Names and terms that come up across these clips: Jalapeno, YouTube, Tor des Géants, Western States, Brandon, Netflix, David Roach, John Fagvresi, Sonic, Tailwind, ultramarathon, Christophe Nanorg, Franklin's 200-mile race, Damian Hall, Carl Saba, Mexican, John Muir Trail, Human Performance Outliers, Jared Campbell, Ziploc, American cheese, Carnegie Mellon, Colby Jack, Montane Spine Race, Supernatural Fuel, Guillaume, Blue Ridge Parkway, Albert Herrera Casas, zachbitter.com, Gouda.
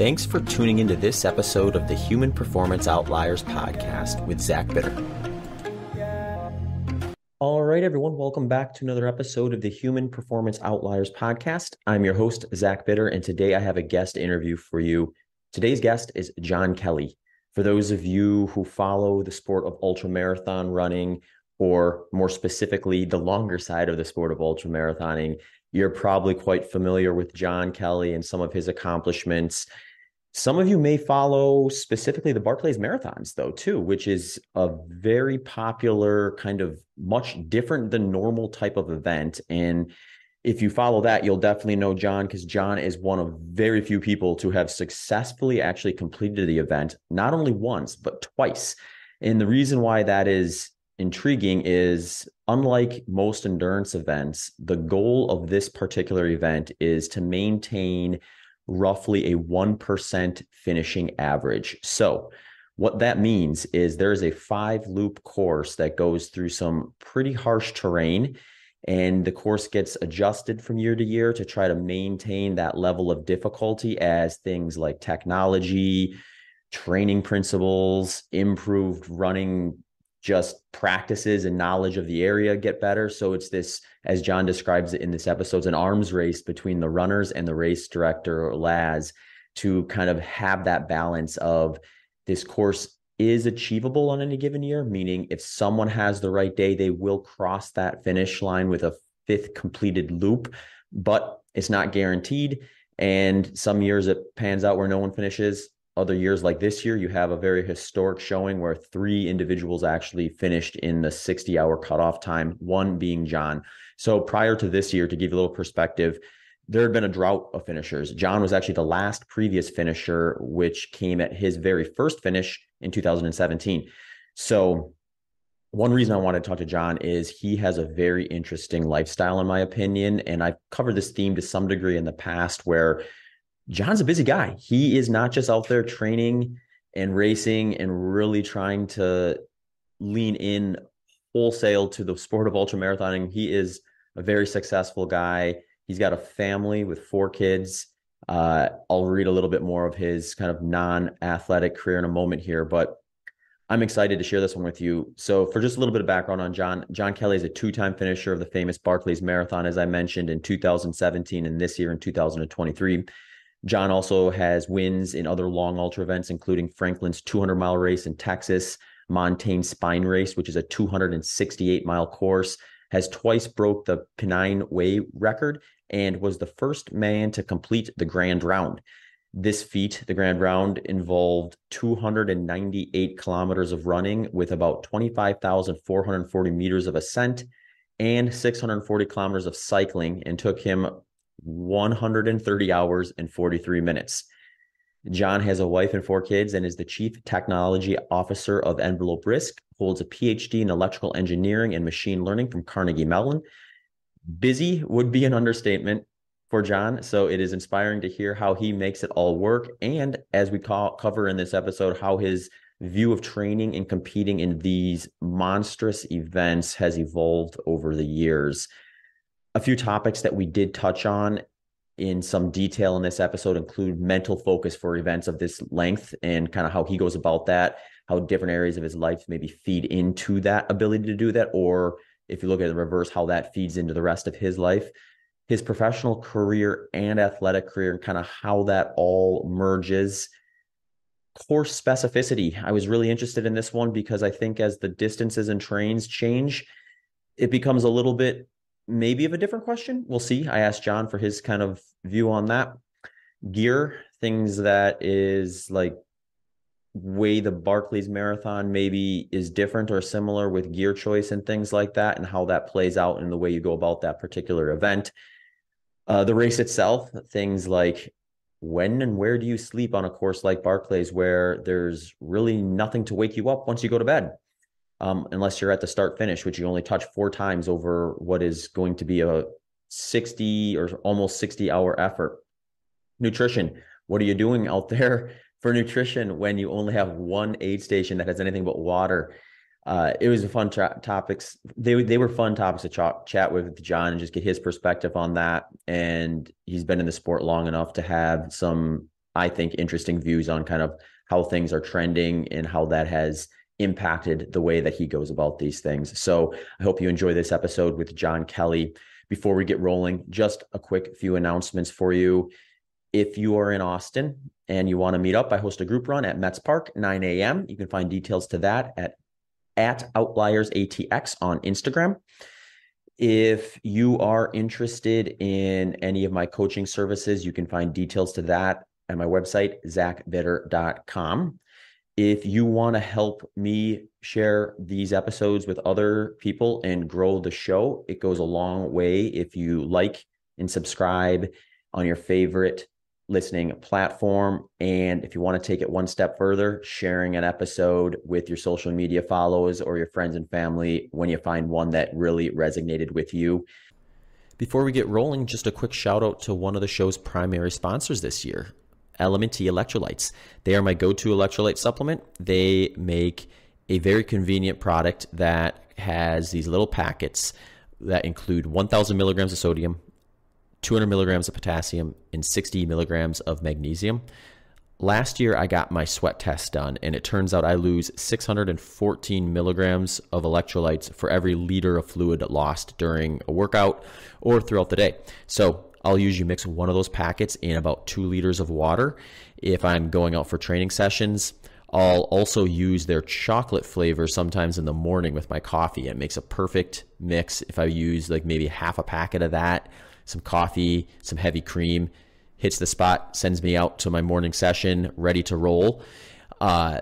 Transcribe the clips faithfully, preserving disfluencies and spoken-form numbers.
Thanks for tuning into this episode of the Human Performance Outliers podcast with Zach Bitter. All right, everyone, welcome back to another episode of the Human Performance Outliers podcast. I'm your host, Zach Bitter, and today I have a guest interview for you. Today's guest is John Kelly. For those of you who follow the sport of ultramarathon running, or more specifically, the longer side of the sport of ultramarathoning, you're probably quite familiar with John Kelly and some of his accomplishments. Some of you may follow specifically the Barkley Marathons, though, too, which is a very popular, kind of much different than normal type of event. And if you follow that, you'll definitely know John, because John is one of very few people to have successfully actually completed the event, not only once, but twice. And the reason why that is intriguing is, unlike most endurance events, the goal of this particular event is to maintain roughly a one percent finishing average. So what that means is there is a five loop course that goes through some pretty harsh terrain, and the course gets adjusted from year to year to try to maintain that level of difficulty as things like technology, training principles, improved running just practices and knowledge of the area get better. So it's this, as John describes it in this episode, it's an arms race between the runners and the race director, Laz, to kind of have that balance of this course is achievable on any given year, meaning if someone has the right day, they will cross that finish line with a fifth completed loop, but it's not guaranteed. And some years it pans out where no one finishes. Other years, like this year, you have a very historic showing where three individuals actually finished in the sixty hour cutoff time, one being John. So prior to this year, to give you a little perspective, there had been a drought of finishers. John was actually the last previous finisher, which came at his very first finish in two thousand seventeen. So one reason I wanted to talk to John is he has a very interesting lifestyle, in my opinion. And I've covered this theme to some degree in the past, where John's a busy guy. He is not just out there training and racing and really trying to lean in wholesale to the sport of ultramarathoning. He is a very successful guy. He's got a family with four kids. Uh, I'll read a little bit more of his kind of non-athletic career in a moment here, but I'm excited to share this one with you. So for just a little bit of background on John, John Kelly is a two-time finisher of the famous Barkley Marathon, as I mentioned, in two thousand seventeen and this year in two thousand twenty-three. John also has wins in other long ultra events, including Franklin's two hundred mile race in Texas, Montane Spine Race, which is a two hundred sixty-eight mile course, has twice broke the Pennine Way record, and was the first man to complete the Grand Round. This feat, the Grand Round, involved two hundred ninety-eight kilometers of running with about twenty-five thousand four hundred forty meters of ascent and six hundred forty kilometers of cycling, and took him one hundred thirty hours and forty-three minutes. John has a wife and four kids and is the chief technology officer of Envelop Risk, holds a P H D in electrical engineering and machine learning from Carnegie Mellon. Busy would be an understatement for John, so it is inspiring to hear how he makes it all work, and as we call, cover in this episode, how his view of training and competing in these monstrous events has evolved over the years. A few topics that we did touch on in some detail in this episode include mental focus for events of this length and kind of how he goes about that, how different areas of his life maybe feed into that ability to do that, or if you look at the reverse, how that feeds into the rest of his life, his professional career and athletic career, and kind of how that all merges. Course specificity. I was really interested in this one because I think as the distances and trains change, it becomes a little bit maybe of a different question. We'll see. I asked John for his kind of view on that. Gear, things that is like way the Barkley Marathon maybe is different or similar with gear choice and things like that, and how that plays out in the way you go about that particular event. Uh, the race itself, things like when and where do you sleep on a course like Barkley's, where there's really nothing to wake you up once you go to bed. Um, unless you're at the start finish, which you only touch four times over what is going to be a sixty or almost sixty hour effort. Nutrition. What are you doing out there for nutrition when you only have one aid station that has anything but water? Uh, it was a fun tra- topics. They, they were fun topics to ch- chat with John and just get his perspective on that. And he's been in the sport long enough to have some I think, interesting views on kind of how things are trending and how that has impacted the way that he goes about these things. So I hope you enjoy this episode with John Kelly. Before we get rolling, just a quick few announcements for you. If you are in Austin and you want to meet up, I host a group run at Metz Park, nine a.m. You can find details to that at, at OutliersATX on Instagram. If you are interested in any of my coaching services, you can find details to that at my website, zach bitter dot com. If you want to help me share these episodes with other people and grow the show, it goes a long way if you like and subscribe on your favorite listening platform. And if you want to take it one step further, sharing an episode with your social media follows or your friends and family when you find one that really resonated with you. Before we get rolling, just a quick shout out to one of the show's primary sponsors this year, L M N T electrolytes. They are my go-to electrolyte supplement. They make a very convenient product that has these little packets that include one thousand milligrams of sodium, two hundred milligrams of potassium, and sixty milligrams of magnesium. Last year, I got my sweat test done, and it turns out I lose six hundred fourteen milligrams of electrolytes for every liter of fluid lost during a workout or throughout the day. So I'll usually mix one of those packets in about two liters of water. If I'm going out for training sessions, I'll also use their chocolate flavor sometimes in the morning with my coffee. It makes a perfect mix. If I use like maybe half a packet of that, some coffee, some heavy cream, hits the spot, sends me out to my morning session, ready to roll. Uh,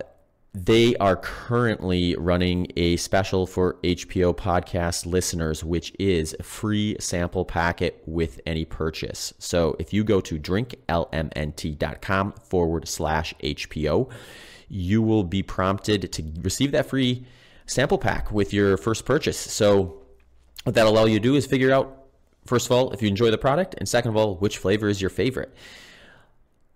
they are currently running a special for H P O podcast listeners, which is a free sample packet with any purchase. So if you go to drink l m n t dot com forward slash H P O, you will be prompted to receive that free sample pack with your first purchase. So what that'll allow you to do is figure out, first of all, if you enjoy the product, and second of all, which flavor is your favorite.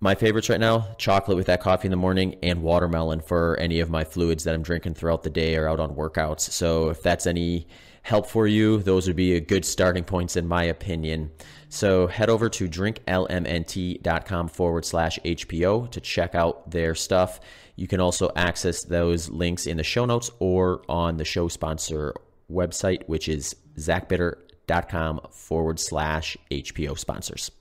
My favorites right now, chocolate with that coffee in the morning and watermelon for any of my fluids that I'm drinking throughout the day or out on workouts. So if that's any help for you, those would be a good starting points in my opinion. So head over to drink l m n t dot com forward slash H P O to check out their stuff. You can also access those links in the show notes or on the show sponsor website, which is zach bitter dot com. dot com forward slash H P O sponsors.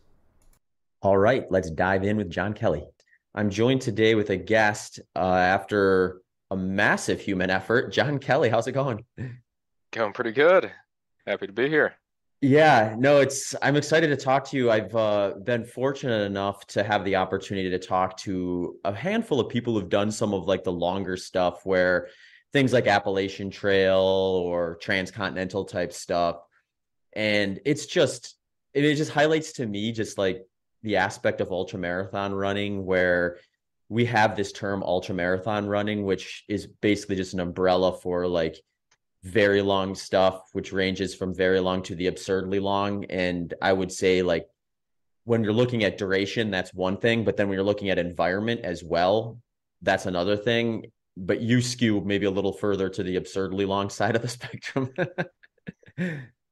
All right, let's dive in with John Kelly. I'm joined today with a guest uh, after a massive human effort. John Kelly, how's it going? Going pretty good. Happy to be here. Yeah, no, it's, I'm excited to talk to you. I've uh, been fortunate enough to have the opportunity to talk to a handful of people who've done some of like the longer stuff where things like Appalachian Trail or transcontinental type stuff. And it's just, it just highlights to me just like the aspect of ultra marathon running where we have this term ultra marathon running, which is basically just an umbrella for like very long stuff, which ranges from very long to the absurdly long. And I would say like when you're looking at duration, that's one thing, but then when you're looking at environment as well, that's another thing, but you skew maybe a little further to the absurdly long side of the spectrum.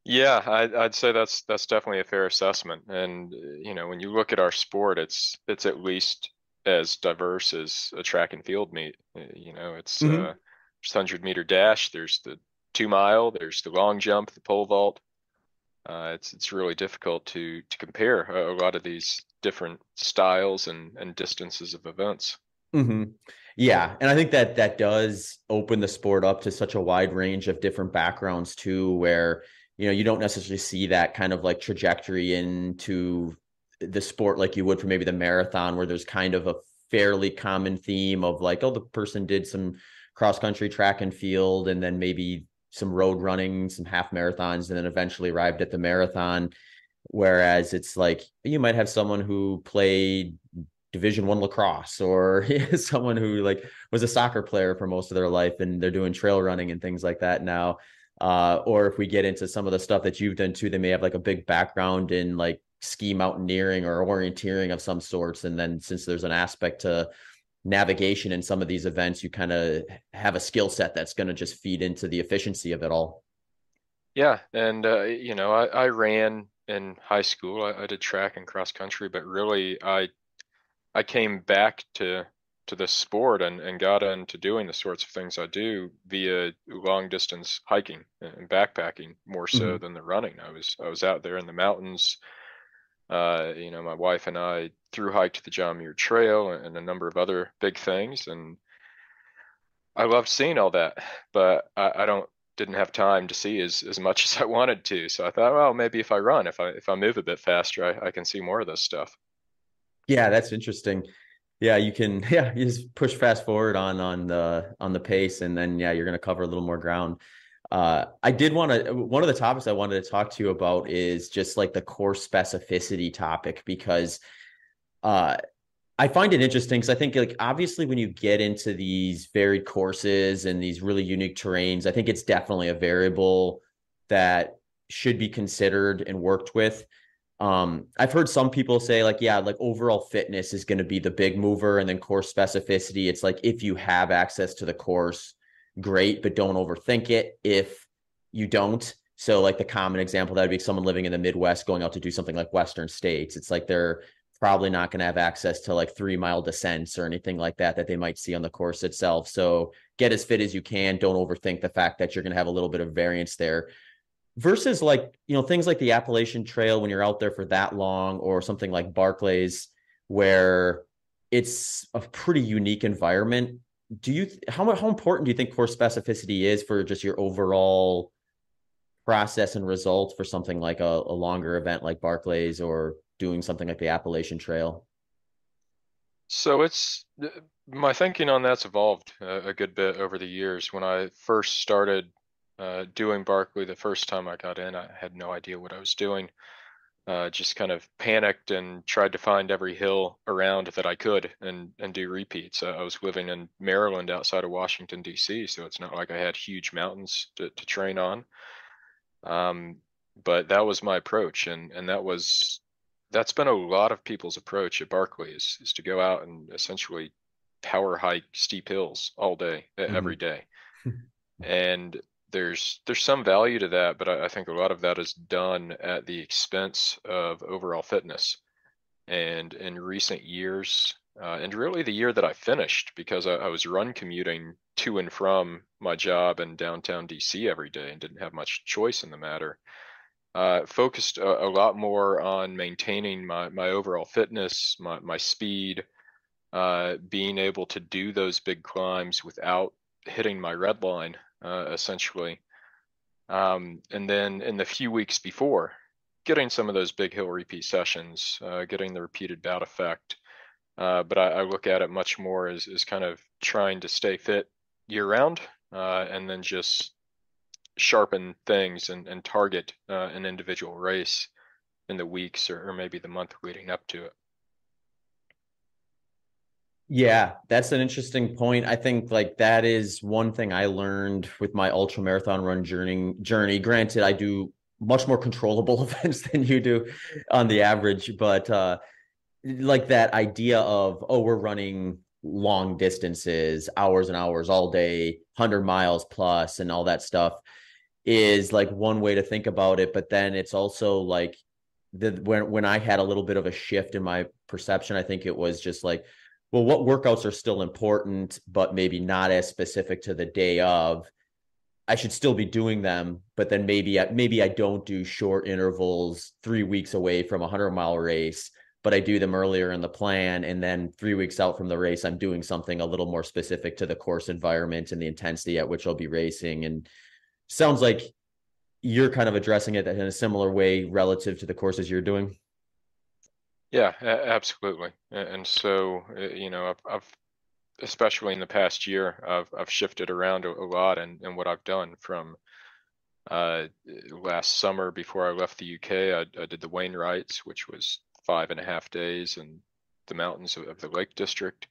Yeah, I, I'd say that's that's definitely a fair assessment. And you know, when you look at our sport, it's it's at least as diverse as a track and field meet. You know, it's mm-hmm. uh, there's hundred meter dash, there's the two mile, there's the long jump, the pole vault. Uh, it's it's really difficult to to compare a, a lot of these different styles and and distances of events. Mm-hmm. Yeah, and I think that that does open the sport up to such a wide range of different backgrounds too, where you know, you don't necessarily see that kind of like trajectory into the sport like you would for maybe the marathon, where there's kind of a fairly common theme of like, oh, the person did some cross country, track and field, and then maybe some road running, some half marathons, and then eventually arrived at the marathon. Whereas it's like, you might have someone who played Division One lacrosse, or someone who like was a soccer player for most of their life and they're doing trail running and things like that now. Uh, or if we get into some of the stuff that you've done too, they may have like a big background in like ski mountaineering or orienteering of some sorts. And then since there's an aspect to navigation in some of these events, you kind of have a skill set that's going to just feed into the efficiency of it all. Yeah. And, uh, you know, I, I ran in high school. I, I did track and cross country, but really I I came back to to the sport and, and got into doing the sorts of things I do via long distance hiking and backpacking more so mm-hmm. than the running. I was I was out there in the mountains. Uh, you know, my wife and I through hiked the John Muir Trail and a number of other big things, and I loved seeing all that, but I, I don't didn't have time to see as, as much as I wanted to. So I thought, well, maybe if I run, if I if I move a bit faster, I, I can see more of this stuff. Yeah, that's interesting. Yeah, you can. Yeah, you just push fast forward on on the on the pace, and then yeah, you're going to cover a little more ground. Uh, I did want to. One of the topics I wanted to talk to you about is just like the core specificity topic, because uh, I find it interesting. Because I think like obviously when you get into these varied courses and these really unique terrains, I think it's definitely a variable that should be considered and worked with. Um, I've heard some people say like, yeah, like overall fitness is going to be the big mover. And then course specificity, it's like, if you have access to the course, great, but don't overthink it if you don't. So like the common example, that'd be someone living in the Midwest going out to do something like Western States. It's like, they're probably not going to have access to like three mile descents or anything like that, that they might see on the course itself. So get as fit as you can. Don't overthink the fact that you're going to have a little bit of variance there. Versus like, you know, things like the Appalachian Trail when you're out there for that long, or something like Barkley's where it's a pretty unique environment. Do you, how, how important do you think course specificity is for just your overall process and result for something like a, a longer event like Barkley's or doing something like the Appalachian Trail? So it's, my thinking on that's evolved a, a good bit over the years. When I first started Uh, doing Barkley the first time I got in, I had no idea what I was doing. Uh, just kind of panicked and tried to find every hill around that I could and and do repeats. Uh, I was living in Maryland outside of Washington, D C, so it's not like I had huge mountains to, to train on. Um, but that was my approach, and and that was that's been a lot of people's approach at Barkley is is to go out and essentially power hike steep hills all day, mm-hmm. every day, and There's there's some value to that, but I, I think a lot of that is done at the expense of overall fitness. And in recent years, uh, and really the year that I finished, because I, I was run commuting to and from my job in downtown D C every day and didn't have much choice in the matter, uh, focused a, a lot more on maintaining my, my overall fitness, my, my speed, uh, being able to do those big climbs without hitting my red line. Uh, essentially. Um, and then in the few weeks before, getting some of those big hill repeat sessions, uh, getting the repeated bout effect. Uh, but I, I look at it much more as, as kind of trying to stay fit year round, uh, and then just sharpen things and, and target uh, an individual race in the weeks or, or maybe the month leading up to it. Yeah, that's an interesting point. I think like that is one thing I learned with my ultra marathon run journey journey. Granted, I do much more controllable events than you do on the average, but uh, like that idea of, oh, we're running long distances, hours and hours all day, one hundred miles plus and all that stuff is like one way to think about it. But then it's also like the, when, when I had a little bit of a shift in my perception, I think it was just like, well, what workouts are still important, but maybe not as specific to the day of? I should still be doing them, but then maybe I, maybe I don't do short intervals three weeks away from a one hundred mile race, but I do them earlier in the plan. And then three weeks out from the race, I'm doing something a little more specific to the course environment and the intensity at which I'll be racing. And sounds like you're kind of addressing it in a similar way relative to the courses you're doing. Yeah, absolutely. And so, you know, I've, I've especially in the past year, I've I've shifted around a, a lot in, in what I've done from uh, last summer before I left the U K. I, I did the Wainwrights, which was five and a half days in the mountains of, of the Lake District.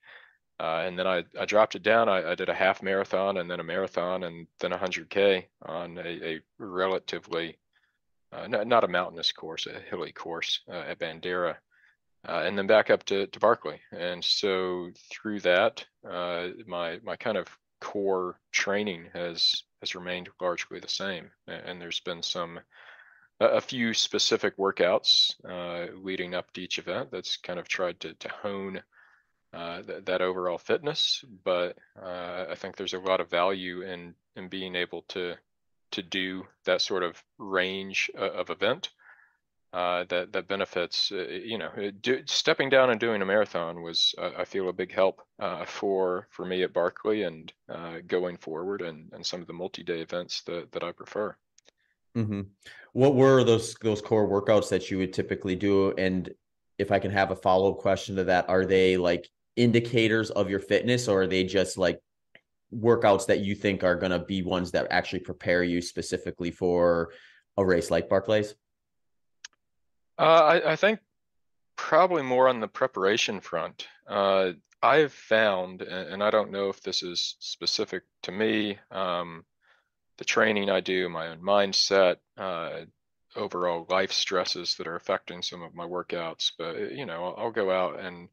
Uh, and then I, I dropped it down. I, I did a half marathon and then a marathon and then one hundred K on a, a relatively, uh, not, not a mountainous course, a hilly course uh, at Bandera. Uh, and then back up to, to Barkley. And so through that, uh, my my kind of core training has has remained largely the same. And there's been some, a few specific workouts uh, leading up to each event that's kind of tried to, to hone uh, th that overall fitness. But uh, I think there's a lot of value in in being able to to do that sort of range of event uh, that that benefits. Uh, you know, do, stepping down and doing a marathon was, uh, I feel, a big help uh, for for me at Barkley and uh, going forward, and and some of the multi-day events that that I prefer. Mm-hmm. What were those those core workouts that you would typically do? And if I can have a follow-up question to that, are they like indicators of your fitness, or are they just like workouts that you think are going to be ones that actually prepare you specifically for a race like Barkley's? Uh, I, I think probably more on the preparation front. Uh, I've found, and I don't know if this is specific to me, um, the training I do, my own mindset, uh, overall life stresses that are affecting some of my workouts. But, you know, I'll, I'll go out and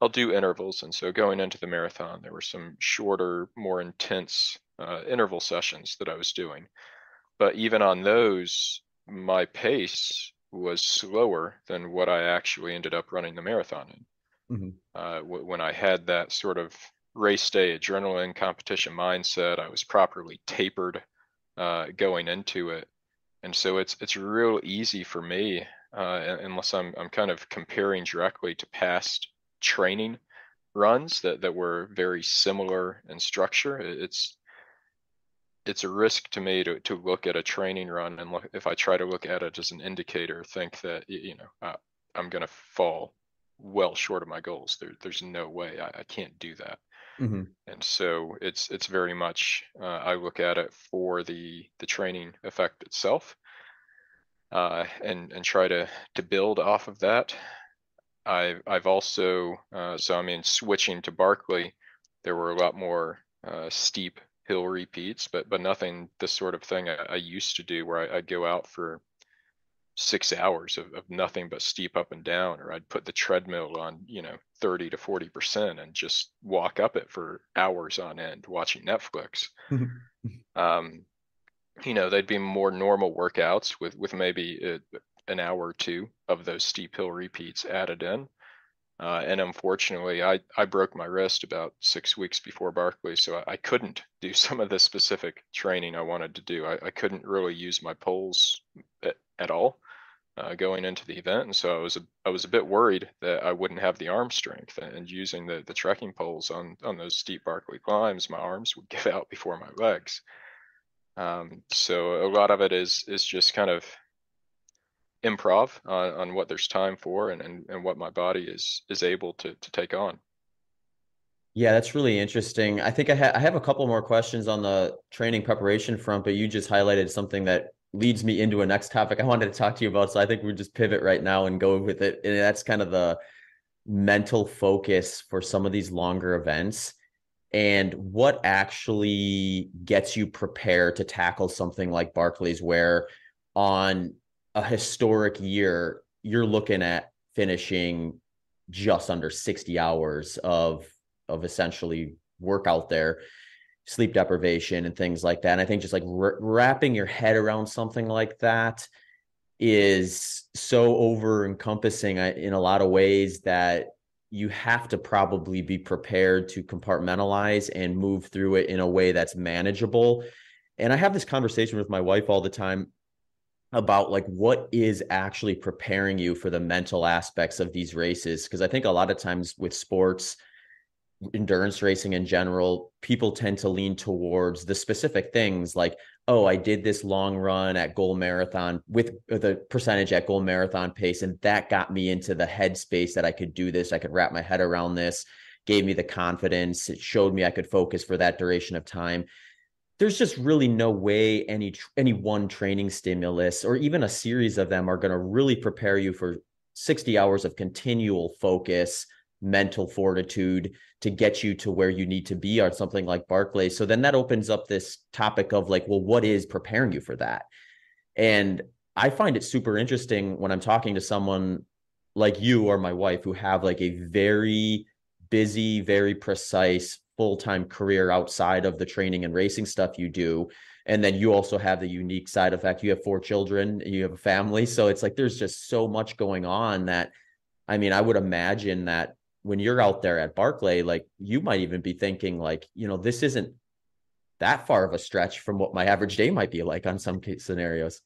I'll do intervals. And so going into the marathon, there were some shorter, more intense uh, interval sessions that I was doing. But even on those, my pace was slower than what I actually ended up running the marathon in. Mm-hmm. uh, w when I had that sort of race day adrenaline competition mindset, I was properly tapered uh, going into it. And so it's it's real easy for me, uh, unless I'm I'm kind of comparing directly to past training runs that that were very similar in structure. It's it's a risk to me to to look at a training run and look, if I try to look at it as an indicator, think that you know I, I'm going to fall well short of my goals. There there's no way I, I can't do that. Mm-hmm. And so it's it's very much uh, I look at it for the the training effect itself, uh, and and try to to build off of that. I've I've also uh, so I mean switching to Barkley, there were a lot more uh, steep hill repeats, but but nothing the sort of thing I, I used to do where I, I'd go out for six hours of, of nothing but steep up and down, or I'd put the treadmill on, you know, thirty to forty percent and just walk up it for hours on end watching Netflix. um, you know, they'd be more normal workouts with, with maybe a, an hour or two of those steep hill repeats added in. Uh, and unfortunately, I, I broke my wrist about six weeks before Barkley, so I, I couldn't do some of the specific training I wanted to do. I, I couldn't really use my poles at, at all uh, going into the event, and so I was a, I was a bit worried that I wouldn't have the arm strength. And using the, the trekking poles on, on those steep Barkley climbs, my arms would give out before my legs. Um, so a lot of it is is just kind of improv on, on what there's time for and, and, and what my body is, is able to, to take on. Yeah, that's really interesting. I think I, ha I have a couple more questions on the training preparation front, but you just highlighted something that leads me into a next topic I wanted to talk to you about. So I think we'll just pivot right now and go with it. And that's kind of the mental focus for some of these longer events and what actually gets you prepared to tackle something like Barkley's, where on a historic year, you're looking at finishing just under sixty hours of, of essentially work out there, sleep deprivation and things like that. And I think just like wrapping your head around something like that is so over encompassing in a lot of ways that you have to probably be prepared to compartmentalize and move through it in a way that's manageable. And I have this conversation with my wife all the time about like what is actually preparing you for the mental aspects of these races. Because I think a lot of times with sports, endurance racing in general, people tend to lean towards the specific things like, oh, I did this long run at goal marathon with the percentage at goal marathon pace, and that got me into the headspace that I could do this. I could wrap my head around this, gave me the confidence. It showed me I could focus for that duration of time. There's just really no way any any one training stimulus or even a series of them are going to really prepare you for sixty hours of continual focus, mental fortitude to get you to where you need to be on something like Barkley. So then that opens up this topic of like, well, what is preparing you for that? And I find it super interesting when I'm talking to someone like you or my wife who have like a very busy, very precise full-time career outside of the training and racing stuff you do. And then you also have the unique side effect. You have four children, you have a family. So it's like, there's just so much going on that, I mean, I would imagine that when you're out there at Barkley, like you might even be thinking like, you know, this isn't that far of a stretch from what my average day might be like on some case scenarios.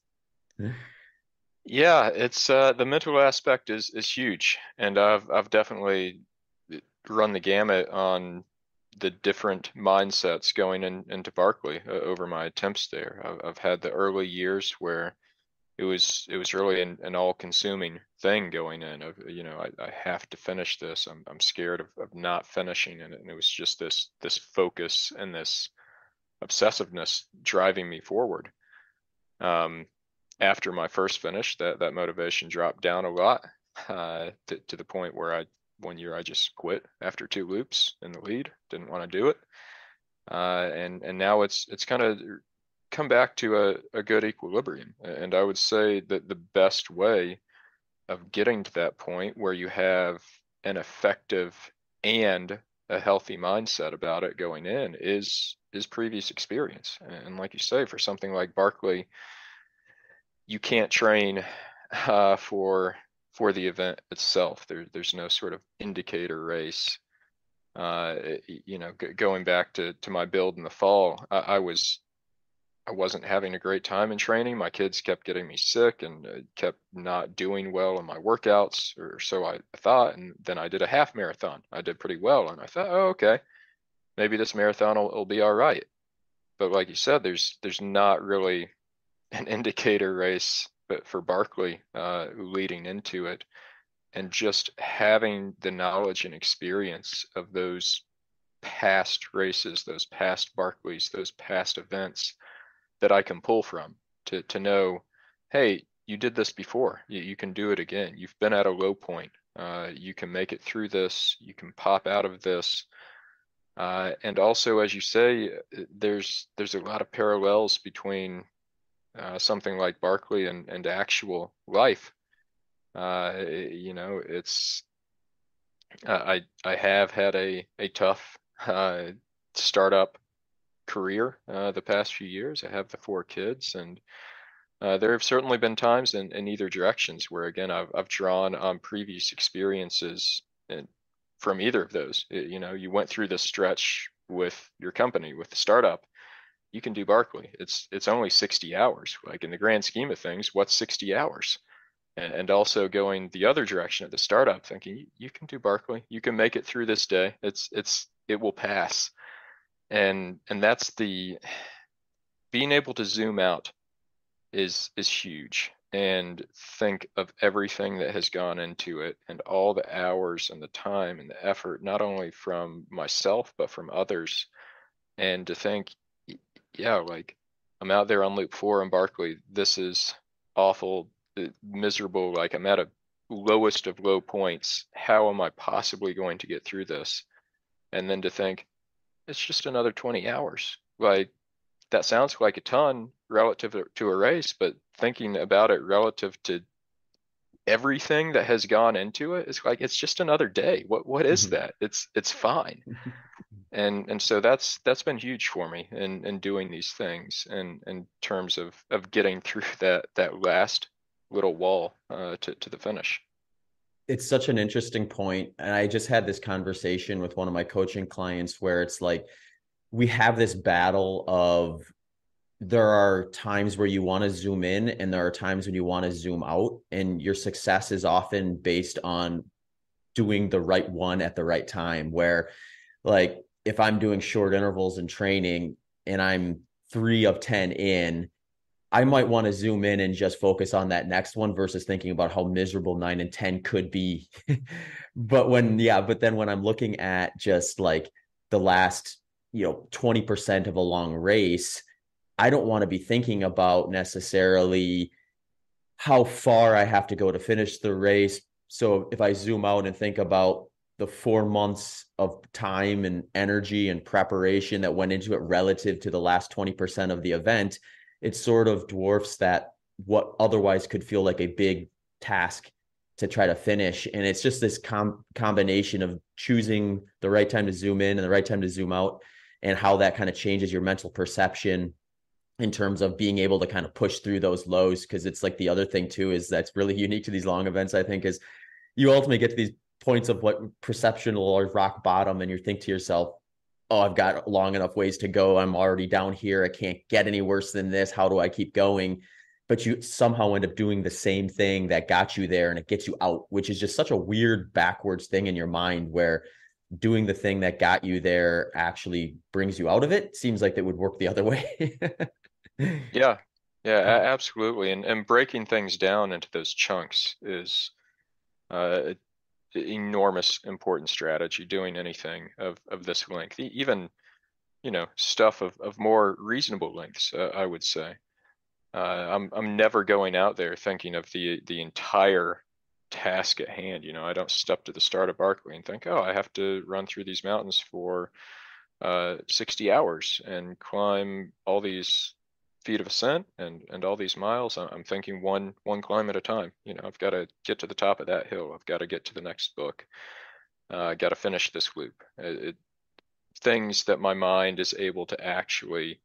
Yeah, it's uh, the mental aspect is, is huge. And I've, I've definitely run the gamut on the different mindsets going in, into Barkley uh, over my attempts there. I've, I've had the early years where it was, it was really an, an all consuming thing going in of, you know, I, I have to finish this. I'm, I'm scared of, of not finishing it. And it was just this, this focus and this obsessiveness driving me forward. Um, after my first finish, that, that motivation dropped down a lot, uh, to, to the point where I, one year I just quit after two loops in the lead, didn't want to do it. Uh, and, and now it's, it's kind of come back to a, a good equilibrium. And I would say that the best way of getting to that point where you have an effective and a healthy mindset about it going in is, is previous experience. And like you say, for something like Barkley, you can't train uh, for, for the event itself. There, there's no sort of indicator race. Uh, you know, g- going back to, to my build in the fall, I, I was, I wasn't having a great time in training. My kids kept getting me sick and uh, kept not doing well in my workouts, or so I thought. And then I did a half marathon. I did pretty well. And I thought, oh, okay, maybe this marathon will, will be all right. But like you said, there's, there's not really an indicator race, but for Barkley uh, leading into it, and just having the knowledge and experience of those past races, those past Barkleys, those past events that I can pull from to, to know, hey, you did this before, you, you can do it again. You've been at a low point. Uh, you can make it through this. You can pop out of this. Uh, and also, as you say, there's, there's a lot of parallels between Uh, something like Barkley and, and actual life. Uh, you know, it's, I, I have had a, a tough uh, startup career uh, the past few years. I have the four kids, and uh, there have certainly been times in, in either directions where, again, I've, I've drawn on previous experiences and from either of those. It, you know, you went through this stretch with your company, with the startup. You can do Barkley. It's it's only sixty hours. Like in the grand scheme of things, what's sixty hours? And, and also going the other direction at the startup, thinking you can do Barkley. You can make it through this day. It's it's it will pass. And and that's the being able to zoom out is is huge, and think of everything that has gone into it and all the hours and the time and the effort, not only from myself but from others, and to think, yeah, like I'm out there on loop four in Barkley. This is awful, miserable. Like I'm at a lowest of low points. How am I possibly going to get through this? And then to think it's just another twenty hours. Like that sounds like a ton relative to a race, but thinking about it relative to everything that has gone into it, it's like, it's just another day. What, what is that? It's, it's fine. And and so that's that's been huge for me in, in doing these things, and in terms of, of getting through that that last little wall uh, to, to the finish. It's such an interesting point. And I just had this conversation with one of my coaching clients where it's like, we have this battle of there are times where you want to zoom in and there are times when you want to zoom out, and your success is often based on doing the right one at the right time, where like, if I'm doing short intervals in training and I'm three of ten in, I might want to zoom in and just focus on that next one versus thinking about how miserable nine and ten could be. But when, yeah, but then when I'm looking at just like the last, you know, twenty percent of a long race, I don't want to be thinking about necessarily how far I have to go to finish the race. So if I zoom out and think about the four months of time and energy and preparation that went into it relative to the last twenty percent of the event, it sort of dwarfs that what otherwise could feel like a big task to try to finish. And it's just this com- combination of choosing the right time to zoom in and the right time to zoom out, and how that kind of changes your mental perception in terms of being able to kind of push through those lows. Because it's like, the other thing too, is that's really unique to these long events, I think, is you ultimately get to these points of what perception or rock bottom, and you think to yourself, oh, I've got long enough ways to go. I'm already down here. I can't get any worse than this. How do I keep going? But you somehow end up doing the same thing that got you there, and it gets you out, which is just such a weird backwards thing in your mind, where doing the thing that got you there actually brings you out of it. Seems like that would work the other way. Yeah, yeah, absolutely. And, and breaking things down into those chunks is uh, enormous, important strategy, doing anything of, of this length, even, you know, stuff of, of more reasonable lengths, uh, I would say. Uh, I'm I'm never going out there thinking of the the entire task at hand. You know, I don't step to the start of Barkley and think, oh, I have to run through these mountains for uh, sixty hours and climb all these feet of ascent and and all these miles. I'm thinking one one climb at a time. You know, I've got to get to the top of that hill. I've got to get to the next book. Uh, I got to finish this loop. It, it, things that my mind is able to actually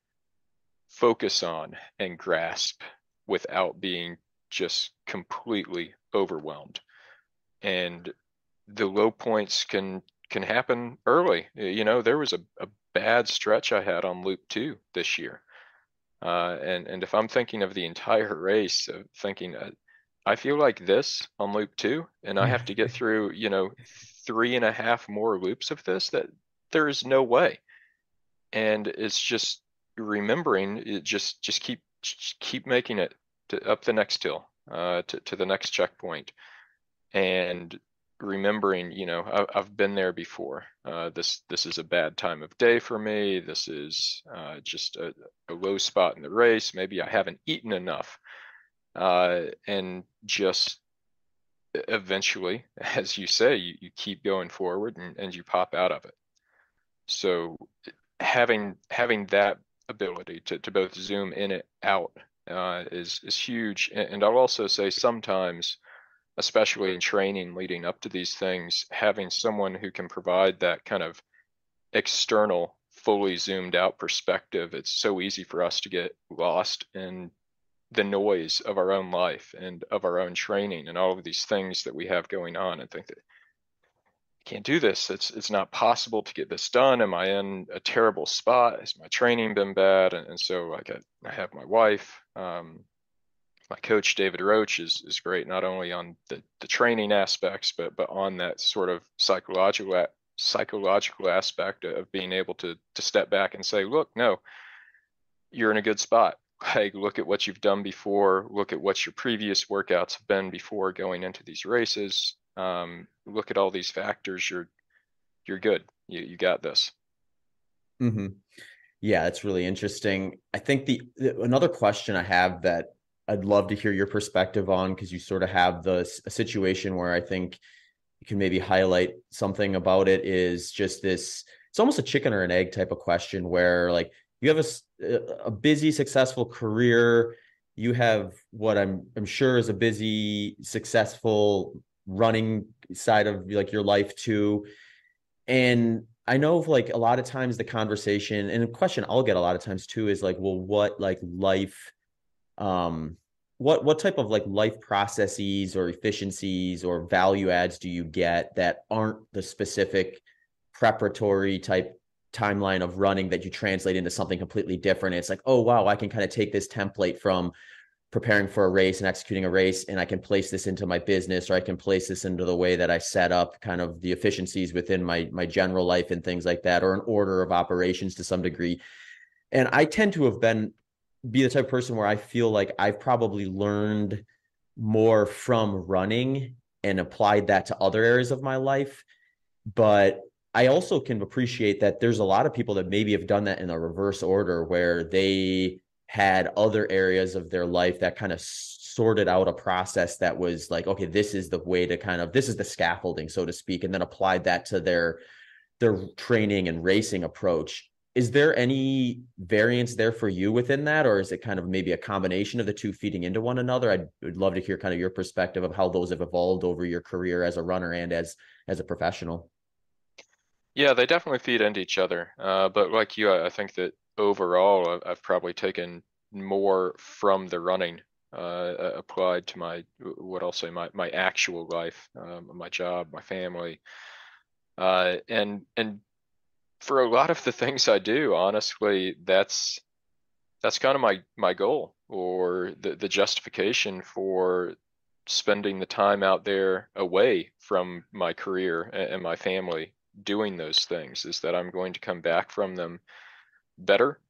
focus on and grasp without being just completely overwhelmed. And the low points can can happen early. You know, there was a, a bad stretch I had on loop two this year, uh and and if I'm thinking of the entire race, uh, thinking uh, I feel like this on loop two, and I have to get through, you know, three and a half more loops of this, that there is no way. And it's just remembering it, just just keep just keep making it to up the next hill, uh to, to the next checkpoint, and remembering, you know, I, I've been there before. uh this this is a bad time of day for me. This is uh just a, a low spot in the race. Maybe I haven't eaten enough, uh and just eventually, as you say, you, you keep going forward and, and you pop out of it. So having having that ability to, to both zoom in and out uh, is, is huge. And I'll also say sometimes, especially in training leading up to these things, having someone who can provide that kind of external, fully zoomed out perspective, it's so easy for us to get lost in the noise of our own life and of our own training and all of these things that we have going on, and think that can't do this. It's it's not possible to get this done. Am I in a terrible spot? Has my training been bad? And, and so like I, I have my wife. Um, my coach, David Roach, is is great, not only on the, the training aspects, but but on that sort of psychological psychological aspect of being able to to step back and say, look, no, you're in a good spot. Like, look at what you've done before. Look at what your previous workouts have been before going into these races. Um, look at all these factors. You're, you're good. You, you got this. Mm-hmm. Yeah. That's really interesting. I think the, the, another question I have that I'd love to hear your perspective on, cause you sort of have the a situation where I think you can maybe highlight something about it, is just this, it's almost a chicken or an egg type of question, where like you have a, a busy, successful career. You have what I'm, I'm sure is a busy, successful running side of like your life too. And I know like a lot of times the conversation and the question I'll get a lot of times too is like, well, what like life, um, what, what type of like life processes or efficiencies or value adds do you get that aren't the specific preparatory type timeline of running that you translate into something completely different? And it's like, oh, wow, I can kind of take this template from preparing for a race and executing a race, and I can place this into my business, or I can place this into the way that I set up kind of the efficiencies within my my general life and things like that, or an order of operations to some degree. And I tend to have been be the type of person where I feel like I've probably learned more from running and applied that to other areas of my life. But I also can appreciate that there's a lot of people that maybe have done that in a reverse order, where they had other areas of their life that kind of sorted out a process that was like, okay, this is the way to kind of, this is the scaffolding, so to speak, and then applied that to their, their training and racing approach. Is there any variance there for you within that? Or is it kind of maybe a combination of the two feeding into one another? I'd, I'd love to hear kind of your perspective of how those have evolved over your career as a runner and as, as a professional. Yeah, they definitely feed into each other. Uh, but like you, I think that overall, I've probably taken more from the running uh, applied to my, what I'll say, my, my actual life, um, my job, my family. Uh, and, and for a lot of the things I do, honestly, that's, that's kind of my, my goal, or the, the justification for spending the time out there away from my career and my family doing those things, is that I'm going to come back from them better.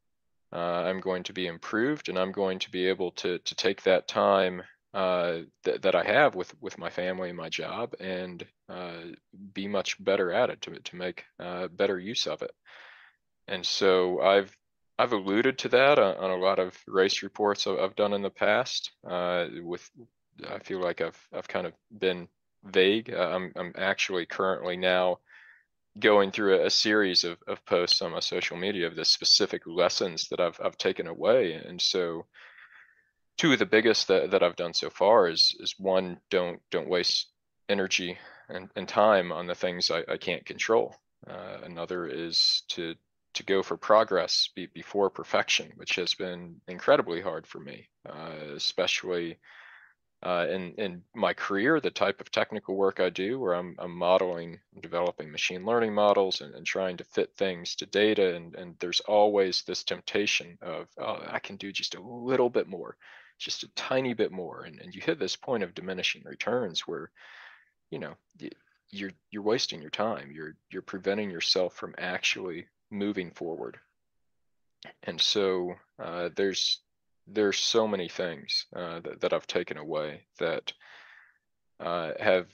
Uh, I'm going to be improved, and I'm going to be able to to take that time uh, th that I have with with my family and my job, and uh, be much better at it, to to make uh, better use of it. And so I've I've alluded to that on, on a lot of race reports I've done in the past. Uh, with I feel like I've I've kind of been vague. Uh, I'm I'm actually currently now going through a series of, of posts on my social media of the specific lessons that I've, I've taken away. And so two of the biggest that, that I've done so far is, is one, don't, don't waste energy and, and time on the things I, I can't control. Uh, another is to, to go for progress be, before perfection, which has been incredibly hard for me, uh, especially Uh, in, in my career, the type of technical work I do, where I'm, I'm modeling, developing machine learning models, and, and trying to fit things to data. And, and there's always this temptation of, oh, I can do just a little bit more, just a tiny bit more. And, and you hit this point of diminishing returns where, you know, you're, you're wasting your time. You're, you're preventing yourself from actually moving forward. And so uh, there's, there's so many things uh, that, that I've taken away that uh, have,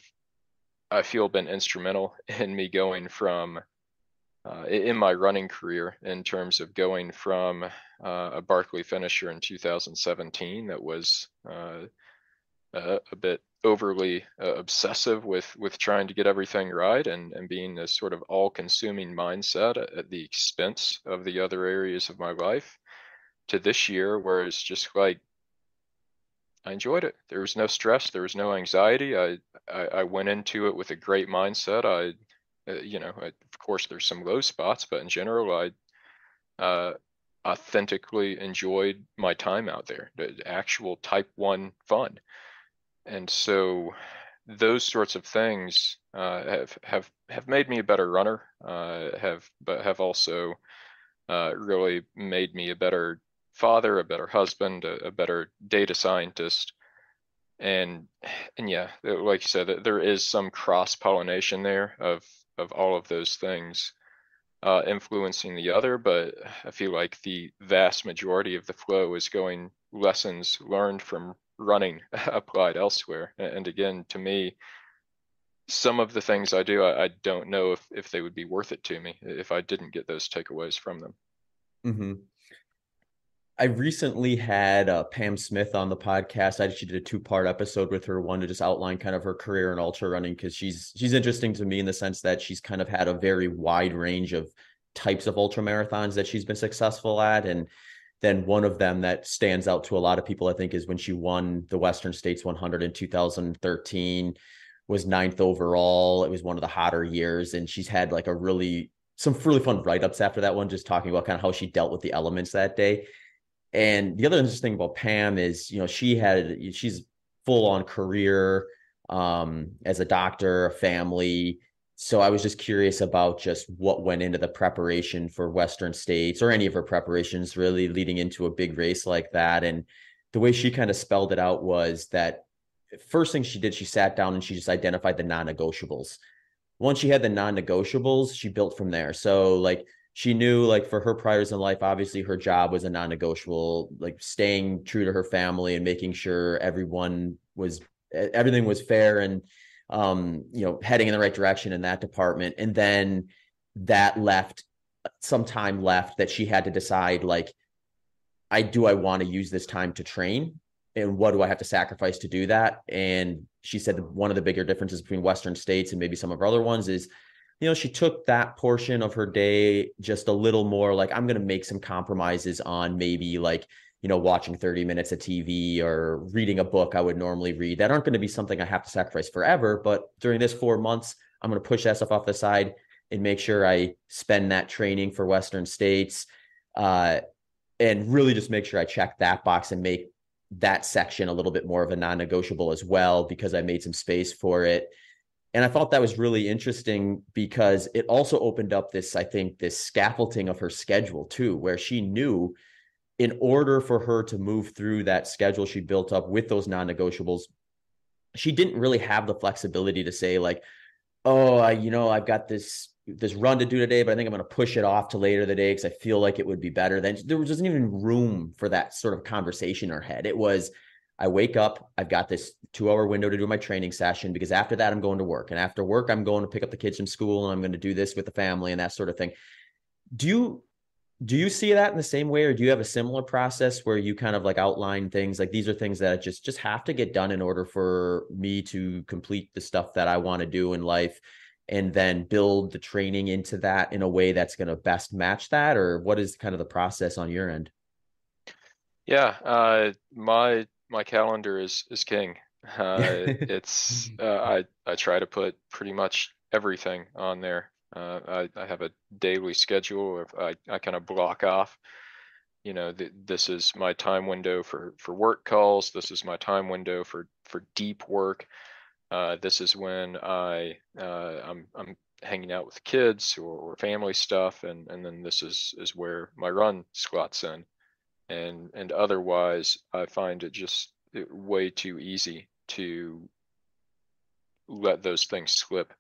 I feel, been instrumental in me going from, uh, in my running career, in terms of going from uh, a Barkley finisher in two thousand seventeen that was uh, a, a bit overly uh, obsessive with, with trying to get everything right, and, and being this sort of all-consuming mindset at, at the expense of the other areas of my life, to this year, where it's just like, I enjoyed it. There was no stress. There was no anxiety. I, I, I went into it with a great mindset. I, uh, you know, I, of course there's some low spots, but in general, I uh, authentically enjoyed my time out there, the actual type one fun. And so those sorts of things uh, have, have, have made me a better runner, uh, have, but have also uh, really made me a better father, a better husband, a, a better data scientist. And, and yeah, like you said, there is some cross-pollination there of, of all of those things uh, influencing the other, but I feel like the vast majority of the flow is going lessons learned from running applied elsewhere. And again, to me, some of the things I do, I, I don't know if, if they would be worth it to me if I didn't get those takeaways from them. Mm-hmm. I recently had uh, Pam Smith on the podcast. I actually did a two-part episode with her, one to just outline kind of her career in ultra running, because she's she's interesting to me in the sense that she's kind of had a very wide range of types of ultra marathons that she's been successful at. And then one of them that stands out to a lot of people, I think, is when she won the Western States one hundred in two thousand thirteen, was ninth overall. It was one of the hotter years, and she's had like a really some really fun write-ups after that one, just talking about kind of how she dealt with the elements that day. And the other interesting thing about Pam is, you know, she had, she's full on career um, as a doctor, a family. So I was just curious about just what went into the preparation for Western States, or any of her preparations really leading into a big race like that. And the way she kind of spelled it out was that first thing she did, she sat down and she just identified the non-negotiables. Once she had the non-negotiables, she built from there. So like, she knew, like, for her priors in life, obviously her job was a non-negotiable, like staying true to her family and making sure everyone was, everything was fair and, um, you know, heading in the right direction in that department. And then that left some time left that she had to decide, like, I do I want to use this time to train? And what do I have to sacrifice to do that? And she said that one of the bigger differences between Western States and maybe some of her other ones is, you know, she took that portion of her day just a little more like, I'm going to make some compromises on maybe like, you know, watching thirty minutes of T V or reading a book I would normally read that aren't going to be something I have to sacrifice forever. But during this four months, I'm going to push that stuff off the side and make sure I spend that training for Western States uh, and really just make sure I check that box and make that section a little bit more of a non-negotiable as well, because I made some space for it. And I thought that was really interesting because it also opened up this, I think, this scaffolding of her schedule too, where she knew in order for her to move through that schedule she built up with those non-negotiables, she didn't really have the flexibility to say like, oh, I, you know, I've got this, this run to do today, but I think I'm going to push it off to later in the day because I feel like it would be better. Then there wasn't even room for that sort of conversation in her head. It was, I wake up, I've got this two hour window to do my training session because after that I'm going to work. And after work, I'm going to pick up the kids from school and I'm going to do this with the family and that sort of thing. Do you, do you see that in the same way, or do you have a similar process where you kind of like outline things like these are things that just, just have to get done in order for me to complete the stuff that I want to do in life, and then build the training into that in a way that's going to best match that? Or what is kind of the process on your end? Yeah. Uh, my, my calendar is, is king. Uh, it's, uh, I, I try to put pretty much everything on there. Uh, I, I have a daily schedule. I, I kind of block off, you know, th this is my time window for, for work calls. This is my time window for, for deep work. Uh, this is when I, uh, I'm, I'm hanging out with kids or, or family stuff. And, and then this is, is where my run slots in. And, and otherwise I find it just way too easy to let those things slip,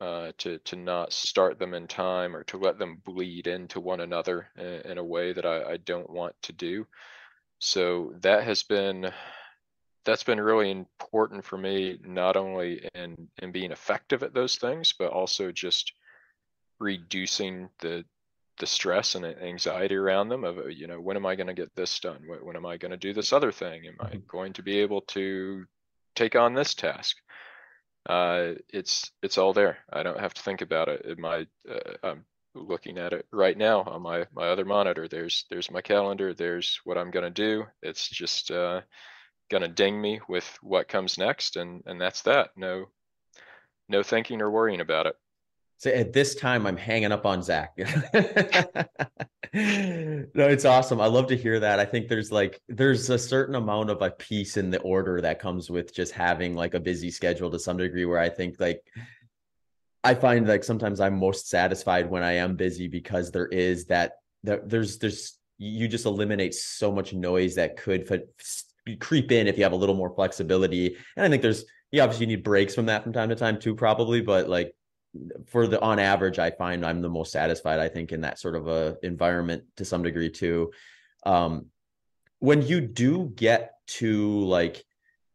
uh, to, to not start them in time or to let them bleed into one another in, in a way that I, I don't want to do. So that has been, that's been really important for me, not only in, in being effective at those things, but also just reducing the, the stress and anxiety around them of, you know, when am I going to get this done? When, when am I going to do this other thing? Am I going to be able to take on this task? Uh, it's, it's all there. I don't have to think about it. In my, uh, I'm looking at it right now on my, my other monitor. There's, there's my calendar. There's what I'm going to do. It's just, uh, going to ding me with what comes next. And, and that's that. No, no thinking or worrying about it. So at this time, I'm hanging up on Zach. No, it's awesome. I love to hear that. I think there's like, there's a certain amount of a peace in the order that comes with just having like a busy schedule to some degree, where I think like, I find like sometimes I'm most satisfied when I am busy, because there is that, that there's, there's, you just eliminate so much noise that could creep in if you have a little more flexibility. And I think there's, you obviously need breaks from that from time to time too, probably, but like, for the, on average, I find I'm the most satisfied, I think, in that sort of a environment to some degree too. Um, when you do get to like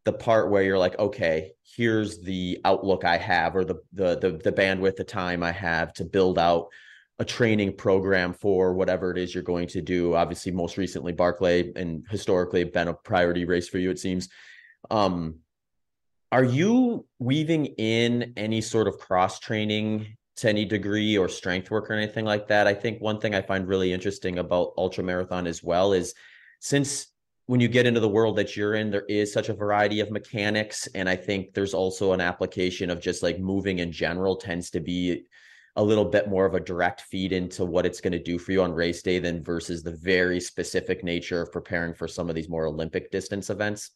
the part where you're like, okay, here's the outlook I have, or the, the, the, the bandwidth, the time I have to build out a training program for whatever it is you're going to do. Obviously most recently Barkley, and historically been a priority race for you, it seems. Um, Are you weaving in any sort of cross training to any degree, or strength work or anything like that? I think one thing I find really interesting about ultra marathon as well is, since when you get into the world that you're in, there is such a variety of mechanics. And I think there's also an application of just like moving in general tends to be a little bit more of a direct feed into what it's going to do for you on race day than versus the very specific nature of preparing for some of these more Olympic distance events.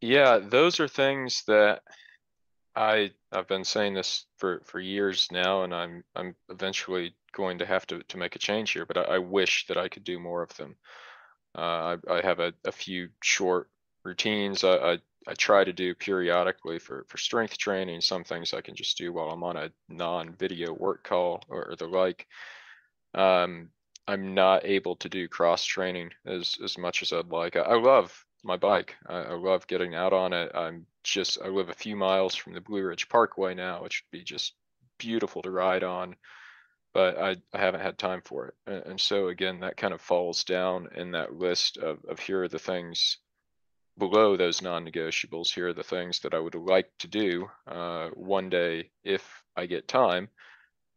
Yeah, those are things that I I've been saying this for for years now, and I'm I'm eventually going to have to to make a change here. But I, I wish that I could do more of them. Uh, I I have a a few short routines I, I I try to do periodically for for strength training. Some things I can just do while I'm on a non-video work call or, or the like. Um, I'm not able to do cross training as as much as I'd like. I, I love my bike. I, I love getting out on it. I'm just, I live a few miles from the Blue Ridge Parkway now, which would be just beautiful to ride on, but I, I haven't had time for it. And, and so again, that kind of falls down in that list of, of here are the things below those non-negotiables. Here are the things that I would like to do uh, one day if I get time.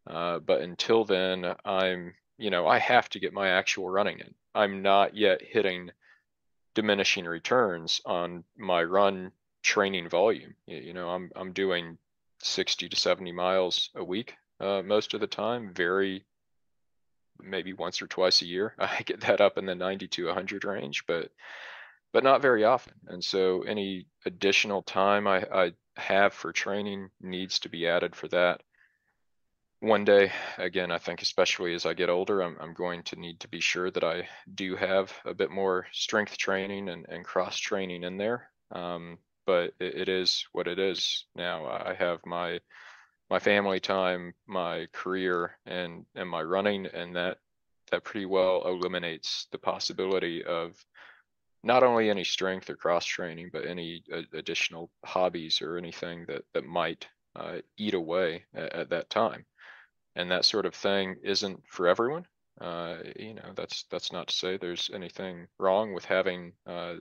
Uh, but until then, I'm, you know, I have to get my actual running in. I'm not yet hitting diminishing returns on my run training volume. You know, I'm I'm doing sixty to seventy miles a week uh, most of the time, very maybe once or twice a year. I get that up in the ninety to one hundred range, but but not very often. And so any additional time I, I have for training needs to be added for that. One day, again, I think especially as I get older, I'm, I'm going to need to be sure that I do have a bit more strength training and, and cross training in there. Um, but it, it is what it is now. I have my my family time, my career, and and my running, and that that pretty well eliminates the possibility of not only any strength or cross training, but any additional hobbies or anything that that might uh, eat away at, at that time. And that sort of thing isn't for everyone. Uh, you know, that's that's not to say there's anything wrong with having uh,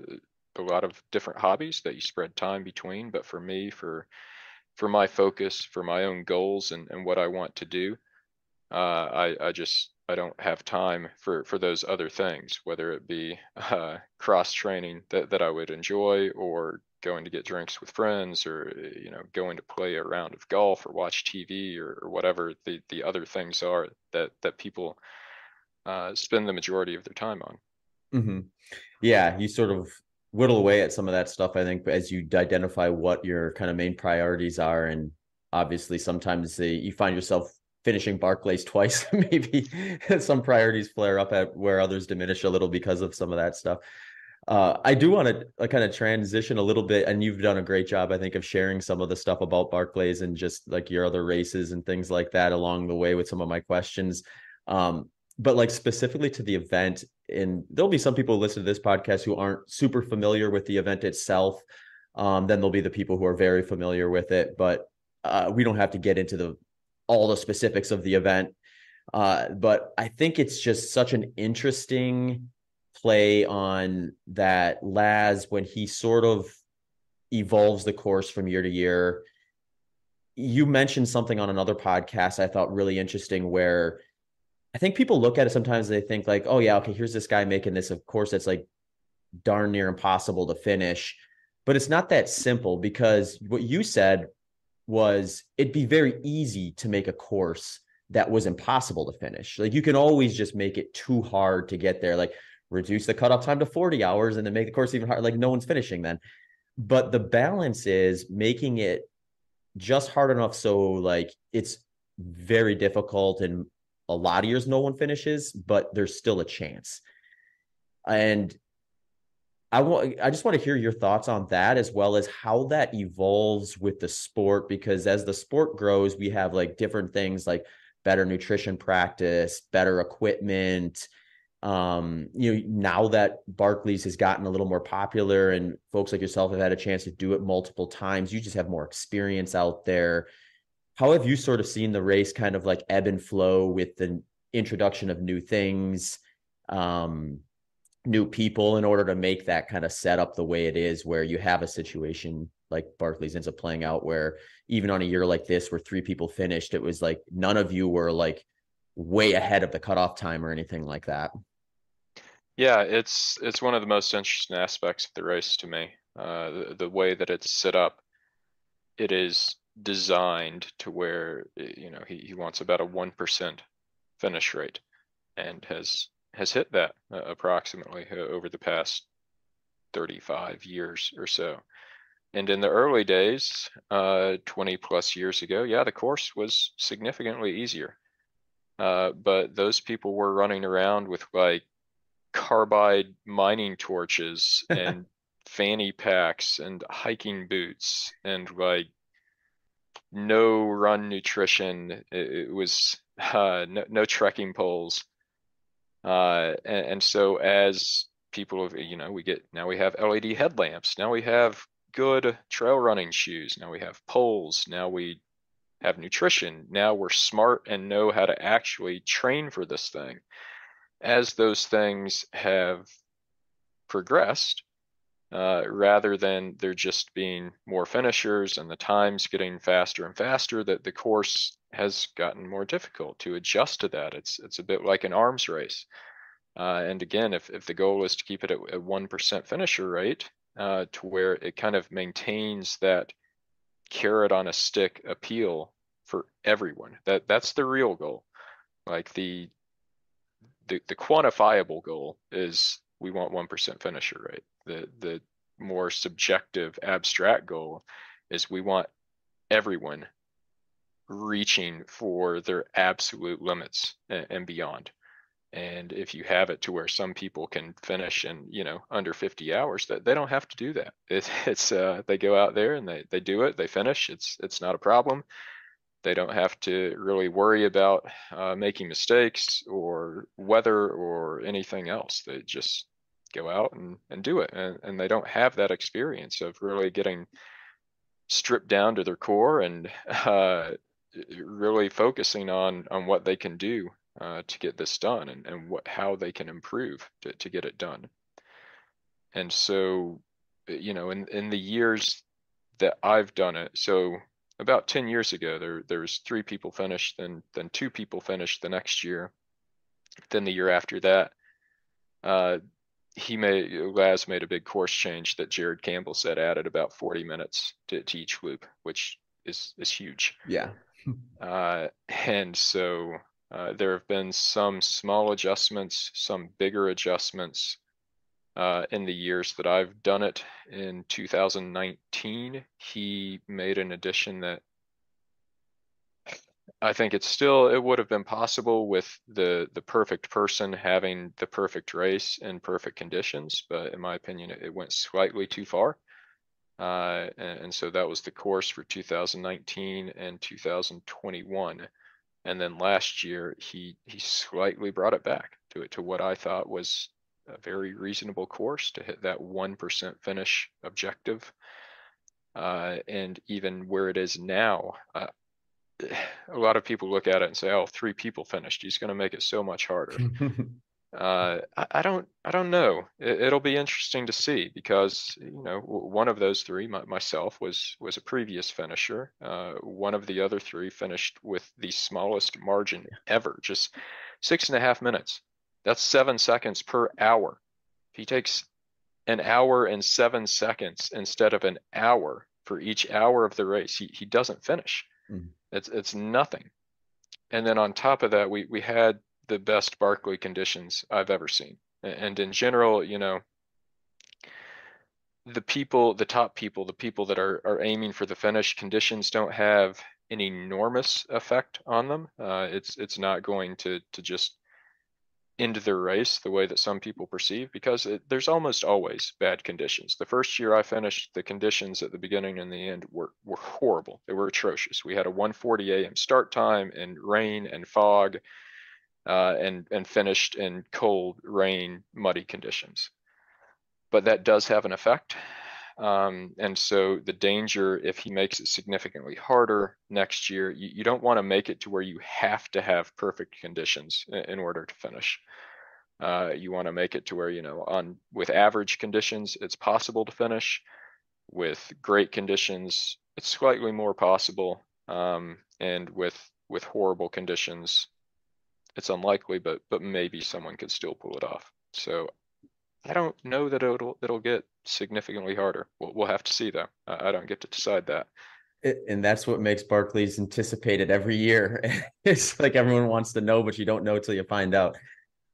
a lot of different hobbies that you spread time between. But for me, for for my focus, for my own goals and, and what I want to do, uh, I, I just I don't have time for, for those other things, whether it be uh, cross training that, that I would enjoy, or going to get drinks with friends, or, you know, going to play a round of golf or watch T V, or, or whatever the, the other things are that, that people uh, spend the majority of their time on. Mm-hmm. Yeah. You sort of whittle away at some of that stuff, I think, as you identify what your kind of main priorities are. And obviously sometimes the, you find yourself finishing Barclays twice, maybe some priorities flare up at where others diminish a little because of some of that stuff. Uh, I do want to uh, kind of transition a little bit, and you've done a great job, I think, of sharing some of the stuff about Barclays and just like your other races and things like that along the way with some of my questions. Um, but like specifically to the event, and there'll be some people listening to this podcast who aren't super familiar with the event itself. Um, then there'll be the people who are very familiar with it, but uh, we don't have to get into the all the specifics of the event. Uh, but I think it's just such an interesting play on that Laz, when he sort of evolves the course from year to year. You mentioned something on another podcast I thought really interesting, where I think people look at it sometimes, they think like, oh yeah, okay, here's this guy making this of course that's like darn near impossible to finish. But it's not that simple, because what you said was it'd be very easy to make a course that was impossible to finish. Like you can always just make it too hard to get there. Like reduce the cutoff time to forty hours and then make the course even harder. Like no one's finishing then. But the balance is making it just hard enough so like it's very difficult and a lot of years no one finishes, but there's still a chance. And I want, I just want to hear your thoughts on that, as well as how that evolves with the sport, because as the sport grows, we have like different things like better nutrition practice, better equipment. Um, you know, now that Barclays has gotten a little more popular and folks like yourself have had a chance to do it multiple times, you just have more experience out there. How have you sort of seen the race kind of like ebb and flow with the introduction of new things, um, new people, in order to make that kind of setup the way it is, where you have a situation like Barclays ends up playing out, where even on a year like this, where three people finished, it was like, none of you were like way ahead of the cutoff time or anything like that. Yeah, it's it's one of the most interesting aspects of the race to me. Uh, the, the way that it's set up, it is designed to where, you know, he, he wants about a one percent finish rate, and has has hit that uh, approximately uh, over the past thirty-five years or so. And in the early days, uh, twenty plus years ago, yeah, the course was significantly easier. Uh, but those people were running around with like carbide mining torches and fanny packs and hiking boots and like no run nutrition. It, it was uh, no, no trekking poles. Uh, and, and so as people have, you know, we get, now we have L E D headlamps. Now we have good trail running shoes. Now we have poles. Now we have nutrition. Now we're smart and know how to actually train for this thing. As those things have progressed, uh, rather than there just being more finishers and the times getting faster and faster, that the course has gotten more difficult to adjust to that. It's it's a bit like an arms race. Uh, and again, if, if the goal is to keep it at a one percent finisher rate, uh, to where it kind of maintains that carrot on a stick appeal for everyone, that that's the real goal. Like the the, the quantifiable goal is we want one percent finisher rate. The, the more subjective, abstract goal is we want everyone reaching for their absolute limits and, and beyond. And if you have it to where some people can finish in, you know, under fifty hours, that they don't have to do that. It, it's uh, they go out there and they, they do it, they finish. It's, it's not a problem. They don't have to really worry about uh, making mistakes or weather or anything else. They just go out and, and do it. And, and they don't have that experience of really getting stripped down to their core and uh, really focusing on, on what they can do Uh, to get this done, and, and what how they can improve to, to get it done. And so, you know, in, in the years that I've done it, so about ten years ago, there there was three people finished, then then two people finished the next year, then the year after that, uh, he made Laz made a big course change that Jared Campbell said added about forty minutes to, to each loop, which is is huge. Yeah. uh, and so. Uh, there have been some small adjustments, some bigger adjustments uh, in the years that I've done it. In two thousand nineteen, he made an addition that I think it's still, it would have been possible with the, the perfect person having the perfect race and perfect conditions. But in my opinion, it, it went slightly too far. Uh, and, and so that was the course for two thousand nineteen and two thousand twenty-one. And then last year, he he slightly brought it back to it to what I thought was a very reasonable course to hit that one percent finish objective. Uh, and even where it is now, uh, a lot of people look at it and say, "Oh, three people finished. He's going to make it so much harder." uh, I, I don't I don't know. It, it'll be interesting to see because you know one of those three, my, myself, was was a previous finisher. Uh, one of the other three finished with the smallest margin ever, just six and a half minutes. That's seven seconds per hour. If he takes an hour and seven seconds instead of an hour for each hour of the race, he he doesn't finish. Mm. It's it's nothing. And then on top of that, we we had the best Barkley conditions I've ever seen. And in general, you know, the people, the top people, the people that are, are aiming for the finish, conditions don't have an enormous effect on them. Uh, it's it's not going to, to just end their race the way that some people perceive because it, there's almost always bad conditions. The first year I finished, the conditions at the beginning and the end were, were horrible. They were atrocious. We had a one forty a m start time and rain and fog. Uh, and and finished in cold, rain, muddy conditions. But that does have an effect. Um, and so the danger, if he makes it significantly harder next year, you, you don't want to make it to where you have to have perfect conditions in, in order to finish. Uh, you want to make it to where, you know, on with average conditions, it's possible to finish. With great conditions, it's slightly more possible. Um, and with with horrible conditions, it's unlikely, but but maybe someone could still pull it off. So I don't know that it'll it'll get significantly harder. We'll, we'll have to see, though. I don't get to decide that. And that's what makes Barkley's anticipated every year. It's like everyone wants to know, but you don't know till you find out.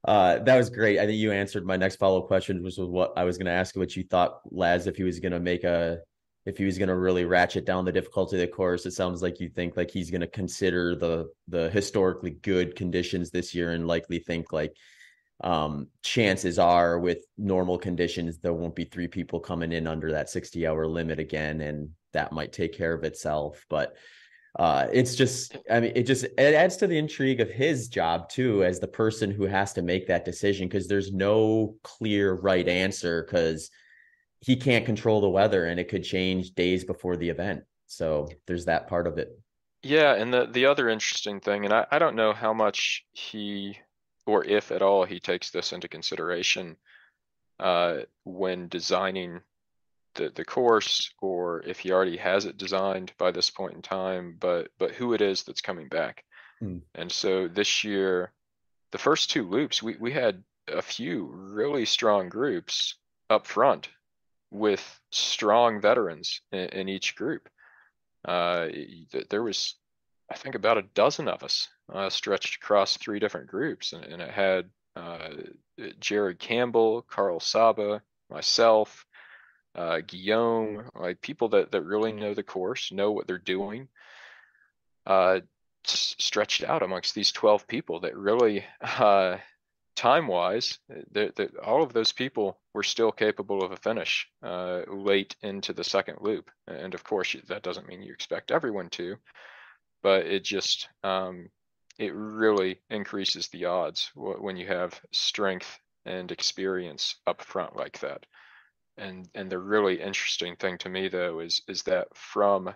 Uh, that was great. I think you answered my next follow-up question, which was what I was going to ask, what you thought, Laz, if he was going to make a, if he was going to really ratchet down the difficulty of the course. It sounds like you think like he's going to consider the the historically good conditions this year and likely think like um, chances are with normal conditions, there won't be three people coming in under that sixty hour limit again. And that might take care of itself. But uh, it's just, I mean, it just, it adds to the intrigue of his job too, as the person who has to make that decision, because there's no clear right answer, because he can't control the weather and it could change days before the event. So there's that part of it. Yeah. And the, the other interesting thing, and I, I don't know how much he, or if at all, he takes this into consideration uh, when designing the, the course, or if he already has it designed by this point in time, but, but who it is that's coming back. Mm. And so this year, the first two loops, we, we had a few really strong groups up front with strong veterans in, in each group. Uh, there was, I think, about a dozen of us uh, stretched across three different groups, and, and it had uh, Jared Campbell, Carl Saba, myself, uh, Guillaume, like people that, that really know the course, know what they're doing, uh, stretched out amongst these twelve people that really, uh, time-wise, that, that all of those people were still capable of a finish uh, late into the second loop. And of course, that doesn't mean you expect everyone to, but it just, um, it really increases the odds when you have strength and experience up front like that. And and the really interesting thing to me, though, is is that from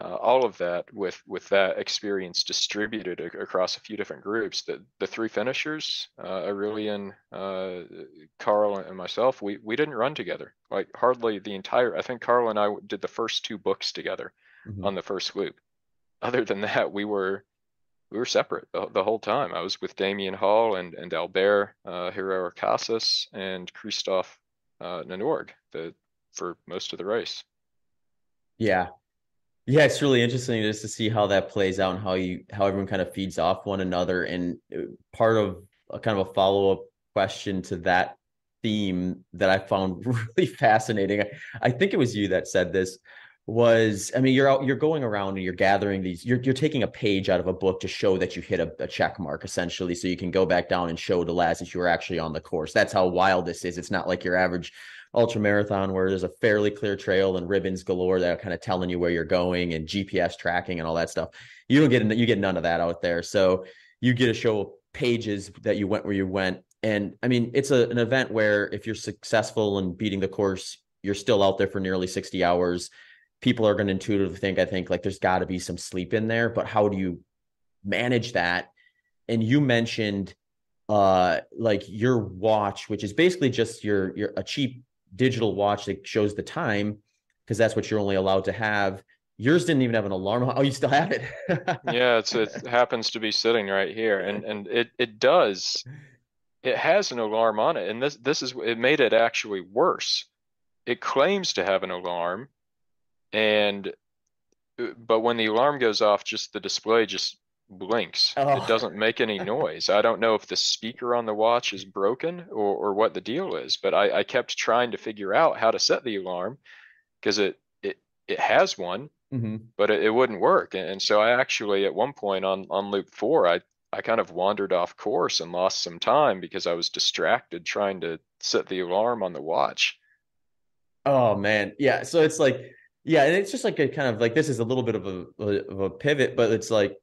uh, all of that, with with that experience distributed a, across a few different groups, that the three finishers, uh, Aurelian, uh, Carl, and myself, we we didn't run together. Like hardly the entire. I think Carl and I did the first two books together mm-hmm. on the first loop. Other than that, we were. We were separate the, the whole time. I was with Damian Hall and, and Albert uh, Herrera Casas and Christophe uh, Nanorg the, for most of the race. Yeah. Yeah, it's really interesting just to see how that plays out and how you how everyone kind of feeds off one another. And part of a kind of a follow-up question to that theme that I found really fascinating, I, I think it was you that said this, was, I mean, you're out, you're going around and you're gathering these, you're you're taking a page out of a book to show that you hit a, a check mark, essentially, so you can go back down and show to Laz that you were actually on the course. That's how wild this is. It's not like your average ultra marathon where there's a fairly clear trail and ribbons galore that are kind of telling you where you're going and G P S tracking and all that stuff. You don't get, you get none of that out there. So you get to show pages that you went where you went. And I mean, it's a, an event where if you're successful in beating the course, you're still out there for nearly sixty hours. People are going to intuitively think, I think, like there's got to be some sleep in there, but how do you manage that? And you mentioned uh, like your watch, which is basically just your, your, a cheap digital watch that shows the time, because that's what you're only allowed to have. Yours didn't even have an alarm. Oh, you still have it. Yeah. It's, it happens to be sitting right here, and, and it, it does, it has an alarm on it. And this, this is, it made it actually worse. It claims to have an alarm. And, but when the alarm goes off, just the display just blinks. Oh. It doesn't make any noise. I don't know if the speaker on the watch is broken or, or what the deal is, but I, I kept trying to figure out how to set the alarm because it, it, it has one, mm-hmm. but it, it wouldn't work. And, and so I actually, at one point on, on loop four, I, I kind of wandered off course and lost some time because I was distracted trying to set the alarm on the watch. Oh man. Yeah. So it's like, yeah, and it's just like a kind of like, this is a little bit of a of a pivot, but it's like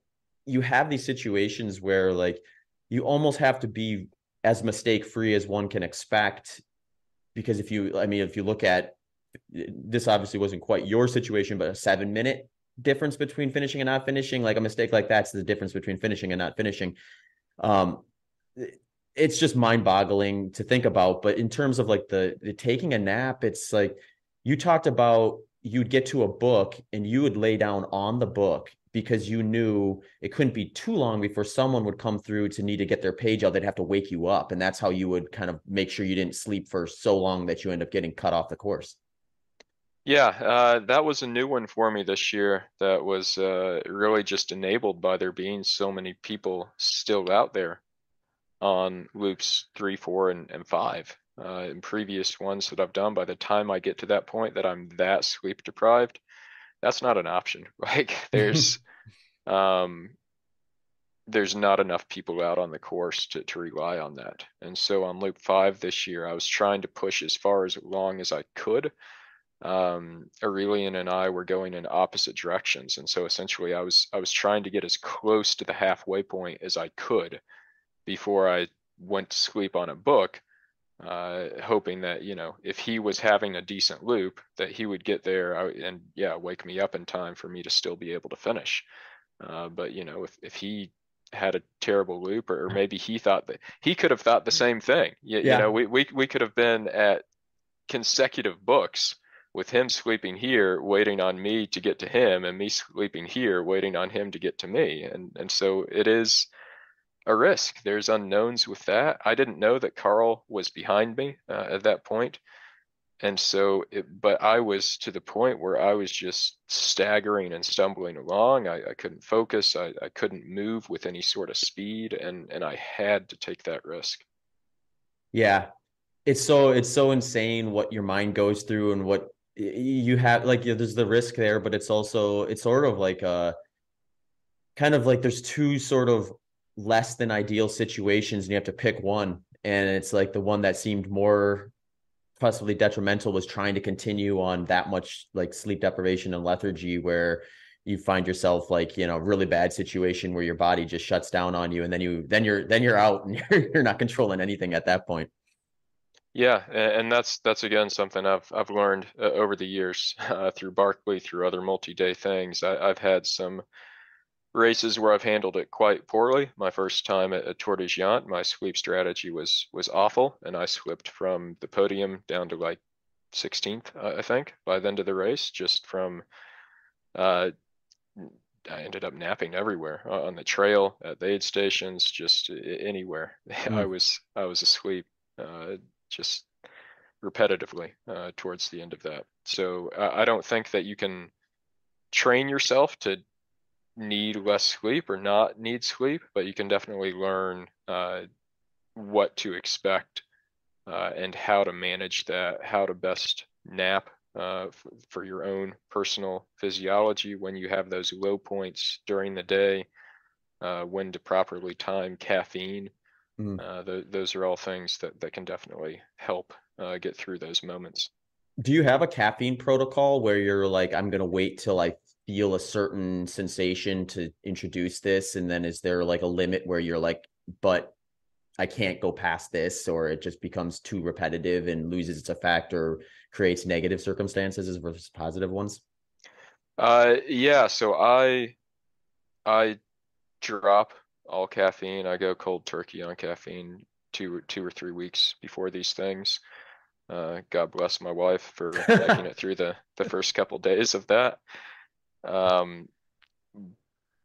you have these situations where like you almost have to be as mistake free as one can expect, because if you, I mean, if you look at this, obviously wasn't quite your situation, but a seven minute difference between finishing and not finishing, like a mistake like that's the difference between finishing and not finishing. Um, it's just mind boggling to think about. But in terms of like the, the taking a nap, it's like you talked about. You'd get to a book and you would lay down on the book because you knew it couldn't be too long before someone would come through to need to get their page out. They'd have to wake you up. And that's how you would kind of make sure you didn't sleep for so long that you end up getting cut off the course. Yeah, uh, that was a new one for me this year. That was uh, really just enabled by there being so many people still out there on loops three, four, and, and five. Uh, in previous ones that I've done, by the time I get to that point that I'm that sleep deprived, that's not an option. Like there's, um, there's not enough people out on the course to, to rely on that. And so on loop five this year, I was trying to push as far as long as I could. Um, Aurelian and I were going in opposite directions. And so essentially I was, I was trying to get as close to the halfway point as I could before I went to sleep on a book. Uh, hoping that, you know, if he was having a decent loop, that he would get there and, yeah, wake me up in time for me to still be able to finish. Uh, but, you know, if, if he had a terrible loop, or, or maybe he thought that he could have thought the same thing. You, yeah. you know, we, we, we could have been at consecutive books with him sleeping here, waiting on me to get to him, and me sleeping here, waiting on him to get to me. And, and so it is a risk. There's unknowns with that. I didn't know that Carl was behind me uh, at that point. And so, it, but I was to the point where I was just staggering and stumbling along. I, I couldn't focus. I, I couldn't move with any sort of speed. And, and I had to take that risk. Yeah. It's so, it's so insane what your mind goes through and what you have, like, you know, there's the risk there, but it's also, it's sort of like a kind of like, there's two sort of less than ideal situations and you have to pick one. And it's like the one that seemed more possibly detrimental was trying to continue on that much like sleep deprivation and lethargy, where you find yourself like, you know, really bad situation where your body just shuts down on you. And then you, then you're, then you're out and you're, you're not controlling anything at that point. Yeah. And that's, that's again, something I've, I've learned uh, over the years uh, through Barkley, through other multi-day things. I, I've had some races where I've handled it quite poorly. My first time at, at Tor des Géants, my sweep strategy was, was awful. And I slipped from the podium down to like sixteenth, uh, I think, by the end of the race, just from, uh, I ended up napping everywhere uh, on the trail, at the aid stations, just anywhere. Mm. I was, I was asleep, uh, just repetitively, uh, towards the end of that. So uh, I don't think that you can train yourself to need less sleep or not need sleep, but you can definitely learn, uh, what to expect, uh, and how to manage that, how to best nap, uh, f- for your own personal physiology when you have those low points during the day, uh, when to properly time caffeine. Mm. Uh, th- those are all things that, that can definitely help, uh, get through those moments. Do you have a caffeine protocol where you're like, I'm going to wait till I feel a certain sensation to introduce this? And then is there like a limit where you're like, but I can't go past this, or it just becomes too repetitive and loses its effect or creates negative circumstances versus positive ones? Uh, yeah. So I, I drop all caffeine. I go cold turkey on caffeine two, two or three weeks before these things. Uh, God bless my wife for making it through the, the first couple days of that. Um,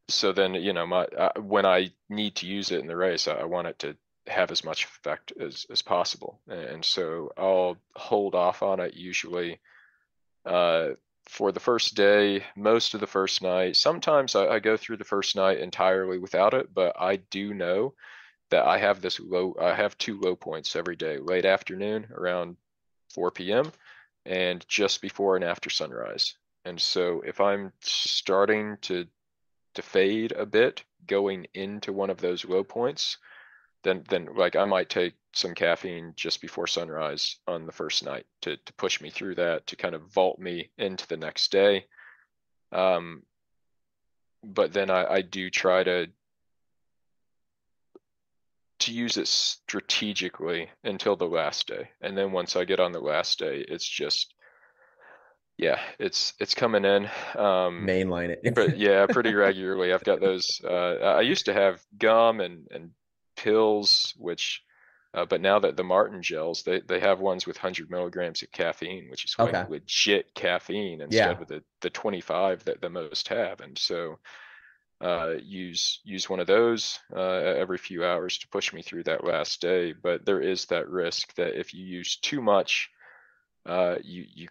so then, you know, my, uh, when I need to use it in the race, I, I want it to have as much effect as, as possible. And so I'll hold off on it usually, uh, for the first day, most of the first night. Sometimes I, I go through the first night entirely without it, but I do know that I have this low, I have two low points every day, late afternoon around four p.m. and just before and after sunrise. And so if I'm starting to to fade a bit going into one of those low points, then then like I might take some caffeine just before sunrise on the first night to to push me through that, to kind of vault me into the next day. Um, but then I, I do try to to use it strategically until the last day. And then once I get on the last day, it's just, yeah, it's, it's coming in, um, mainline it. But yeah, pretty regularly. I've got those, uh, I used to have gum and, and pills, which, uh, but now that the Martin gels, they, they have ones with hundred milligrams of caffeine, which is like okay. legit caffeine instead yeah. of the, the twenty-five that the most have. And so, uh, use, use one of those, uh, every few hours to push me through that last day. But there is that risk that if you use too much, uh, you, you,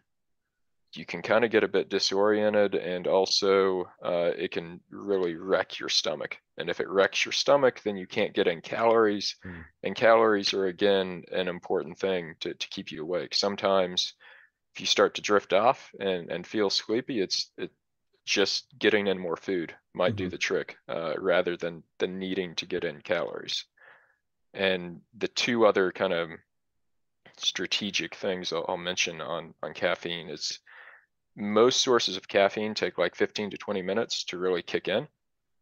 you can kind of get a bit disoriented, and also uh, it can really wreck your stomach. And if it wrecks your stomach, then you can't get in calories. Mm. And calories are, again, an important thing to, to keep you awake. Sometimes if you start to drift off and, and feel sleepy, it's it, just getting in more food might mm-hmm. do the trick uh, rather than, than needing to get in calories. And the two other kind of strategic things I'll, I'll mention on, on caffeine is, most sources of caffeine take like fifteen to twenty minutes to really kick in.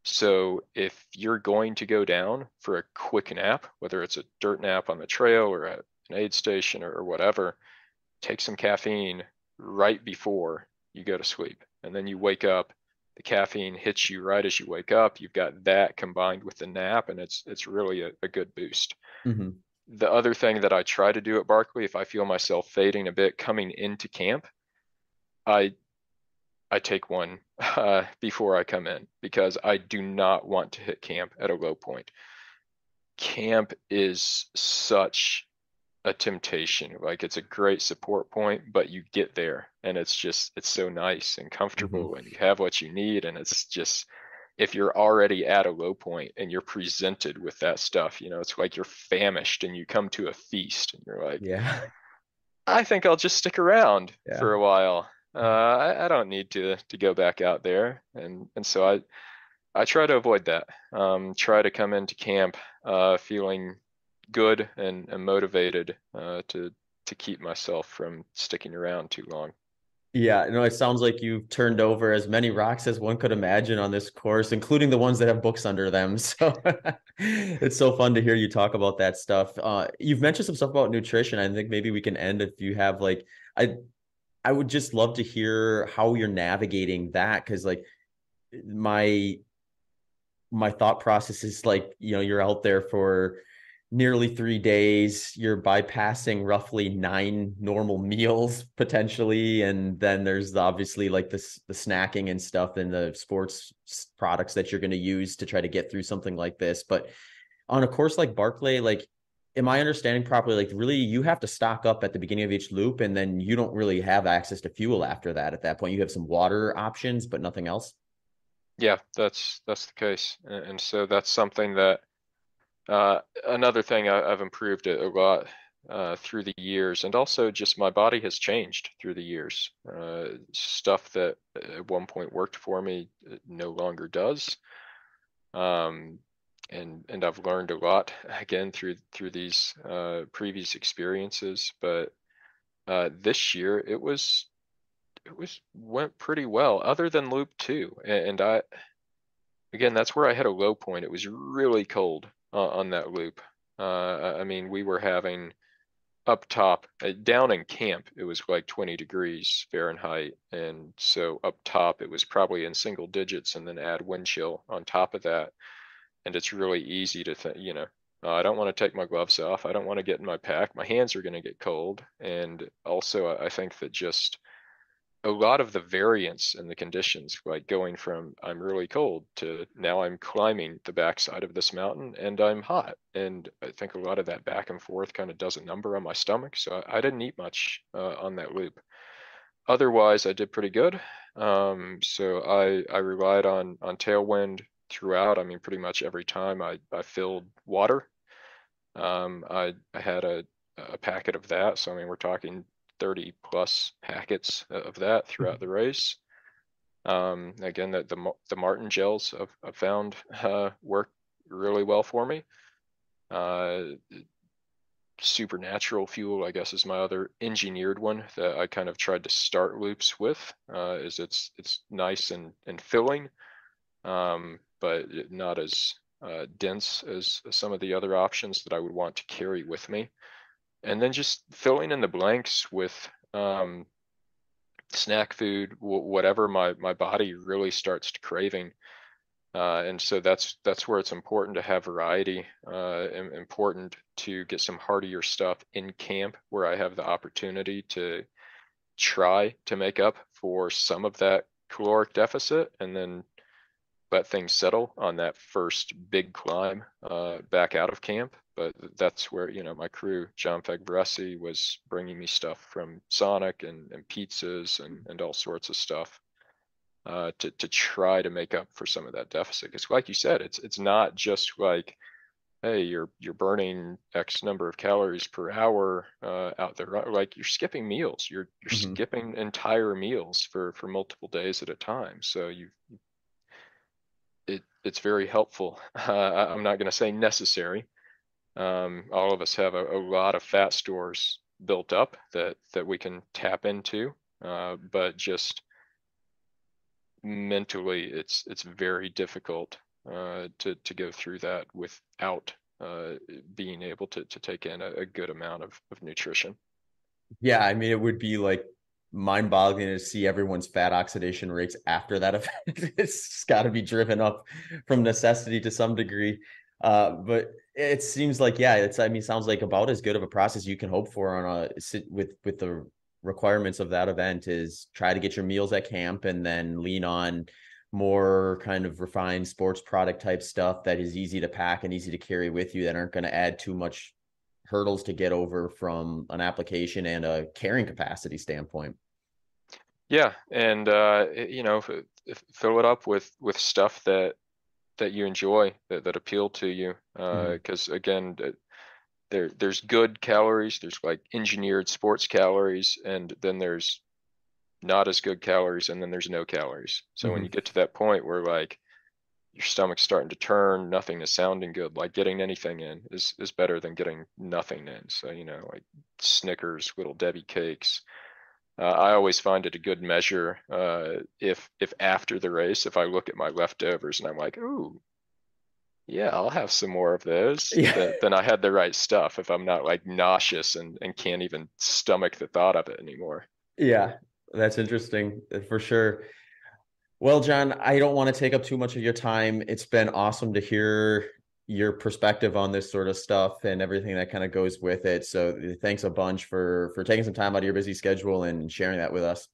So if you're going to go down for a quick nap, whether it's a dirt nap on the trail or at an aid station or whatever, take some caffeine right before you go to sleep. And then you wake up, the caffeine hits you right as you wake up. You've got that combined with the nap, and it's it's really a, a good boost. Mm-hmm. The other thing that I try to do at Barkley, if I feel myself fading a bit coming into camp, I I take one uh, before I come in, because I do not want to hit camp at a low point. Camp is such a temptation. Like, it's a great support point, but you get there and it's just, it's so nice and comfortable mm-hmm. and you have what you need, and it's just, if you're already at a low point and you're presented with that stuff, you know, it's like you're famished and you come to a feast and you're like, yeah, I think I'll just stick around yeah. for a while. Uh, I, I don't need to to go back out there. And and so I, I try to avoid that. Um, try to come into camp uh, feeling good and, and motivated uh, to to keep myself from sticking around too long. Yeah, no, it sounds like you've turned over as many rocks as one could imagine on this course, including the ones that have books under them. So it's so fun to hear you talk about that stuff. Uh, you've mentioned some stuff about nutrition. I think maybe we can end if you have like, I, I would just love to hear how you're navigating that. Cause like my, my thought process is like, you know, you're out there for nearly three days, you're bypassing roughly nine normal meals potentially. And then there's the, obviously like this, the snacking and stuff and the sports products that you're going to use to try to get through something like this. But on a course like Barkley, like, am I understanding properly? Like really you have to stock up at the beginning of each loop and then you don't really have access to fuel after that. At that point, you have some water options, but nothing else. Yeah, that's, that's the case. And so that's something that, Uh, another thing I, I've improved a lot uh, through the years, and also just my body has changed through the years. Uh, stuff that at one point worked for me no longer does. Um, and and I've learned a lot again through through these uh, previous experiences. But uh, this year it was it was went pretty well, other than loop two. And, and I again that's where I had a low point. It was really cold. Uh, on that loop. Uh, I mean, we were having up top, uh, down in camp, it was like twenty degrees Fahrenheit. And so up top, it was probably in single digits, and then add wind chill on top of that. And it's really easy to think, you know, uh, I don't want to take my gloves off. I don't want to get in my pack. My hands are going to get cold. And also, I think that just a lot of the variance in the conditions, like going from I'm really cold to now I'm climbing the backside of this mountain and I'm hot. And I think a lot of that back and forth kind of does a number on my stomach. So I, I didn't eat much uh, on that loop. Otherwise, I did pretty good. Um, so I, I relied on, on Tailwind throughout. I mean, pretty much every time I, I filled water. Um, I, I had a, a packet of that. So, I mean, we're talking thirty plus packets of that throughout the race. Um, again, the, the, the Martin gels I've, I've found uh, work really well for me. Uh, Supernatural Fuel, I guess, is my other engineered one that I kind of tried to start loops with. Uh, is it's it's nice and, and filling, um, but not as uh, dense as some of the other options that I would want to carry with me. And then just filling in the blanks with um, snack food, w- whatever my, my body really starts to craving. Uh, and so that's that's where it's important to have variety, uh, and important to get some heartier stuff in camp where I have the opportunity to try to make up for some of that caloric deficit and then let things settle on that first big climb uh, back out of camp. But that's where, you know, my crew, John Fagvresi, was bringing me stuff from Sonic and, and pizzas and, and all sorts of stuff uh, to, to try to make up for some of that deficit. Because like you said, it's it's not just like, hey, you're you're burning X number of calories per hour uh, out there. Like you're skipping meals. You're you're mm-hmm. skipping entire meals for, for multiple days at a time. So you it it's very helpful. Uh, I, I'm not going to say necessary. Um, all of us have a, a lot of fat stores built up that, that we can tap into, uh, but just mentally it's, it's very difficult, uh, to, to go through that without, uh, being able to, to take in a, a good amount of, of nutrition. Yeah. I mean, it would be like mind boggling to see everyone's fat oxidation rates after that event. It's gotta be driven up from necessity to some degree. Uh, but it seems like, yeah, it's, I mean, sounds like about as good of a process you can hope for on a, with, with the requirements of that event is try to get your meals at camp and then lean on more kind of refined sports product type stuff that is easy to pack and easy to carry with you that aren't going to add too much hurdles to get over from an application and a carrying capacity standpoint. Yeah. And, uh, you know, fill it up with, with stuff that that you enjoy, that, that appeal to you. Uh, 'cause mm-hmm. again, there, there's good calories. There's like engineered sports calories, and then there's not as good calories, and then there's no calories. So mm-hmm. when you get to that point where like your stomach's starting to turn, nothing is sounding good, like getting anything in is, is better than getting nothing in. So, you know, like Snickers, Little Debbie cakes. Uh, I always find it a good measure uh, if if after the race, if I look at my leftovers and I'm like, ooh, yeah, I'll have some more of those, yeah. then, then I had the right stuff. If I'm not like nauseous and, and can't even stomach the thought of it anymore. Yeah, that's interesting for sure. Well, John, I don't want to take up too much of your time. It's been awesome to hear your perspective on this sort of stuff and everything that kind of goes with it. So thanks a bunch for, for taking some time out of your busy schedule and sharing that with us.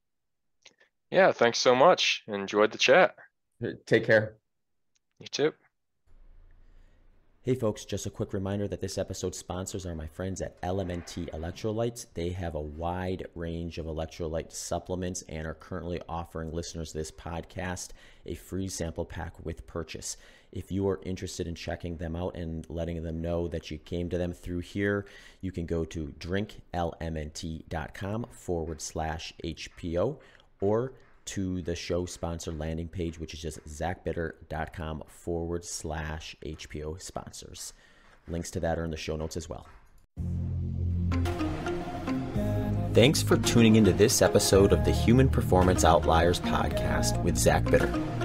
Yeah. Thanks so much. Enjoyed the chat. Take care. You too. Hey folks, just a quick reminder that this episode's sponsors are my friends at L M N T Electrolytes. They have a wide range of electrolyte supplements and are currently offering listeners to this podcast a free sample pack with purchase. If you are interested in checking them out and letting them know that you came to them through here, you can go to drink L M N T dot com forward slash H P O or to the show sponsor landing page, which is just zach bitter dot com forward slash H P O sponsors. Links to that are in the show notes as well. Thanks for tuning into this episode of the Human Performance Outliers podcast with Zach Bitter.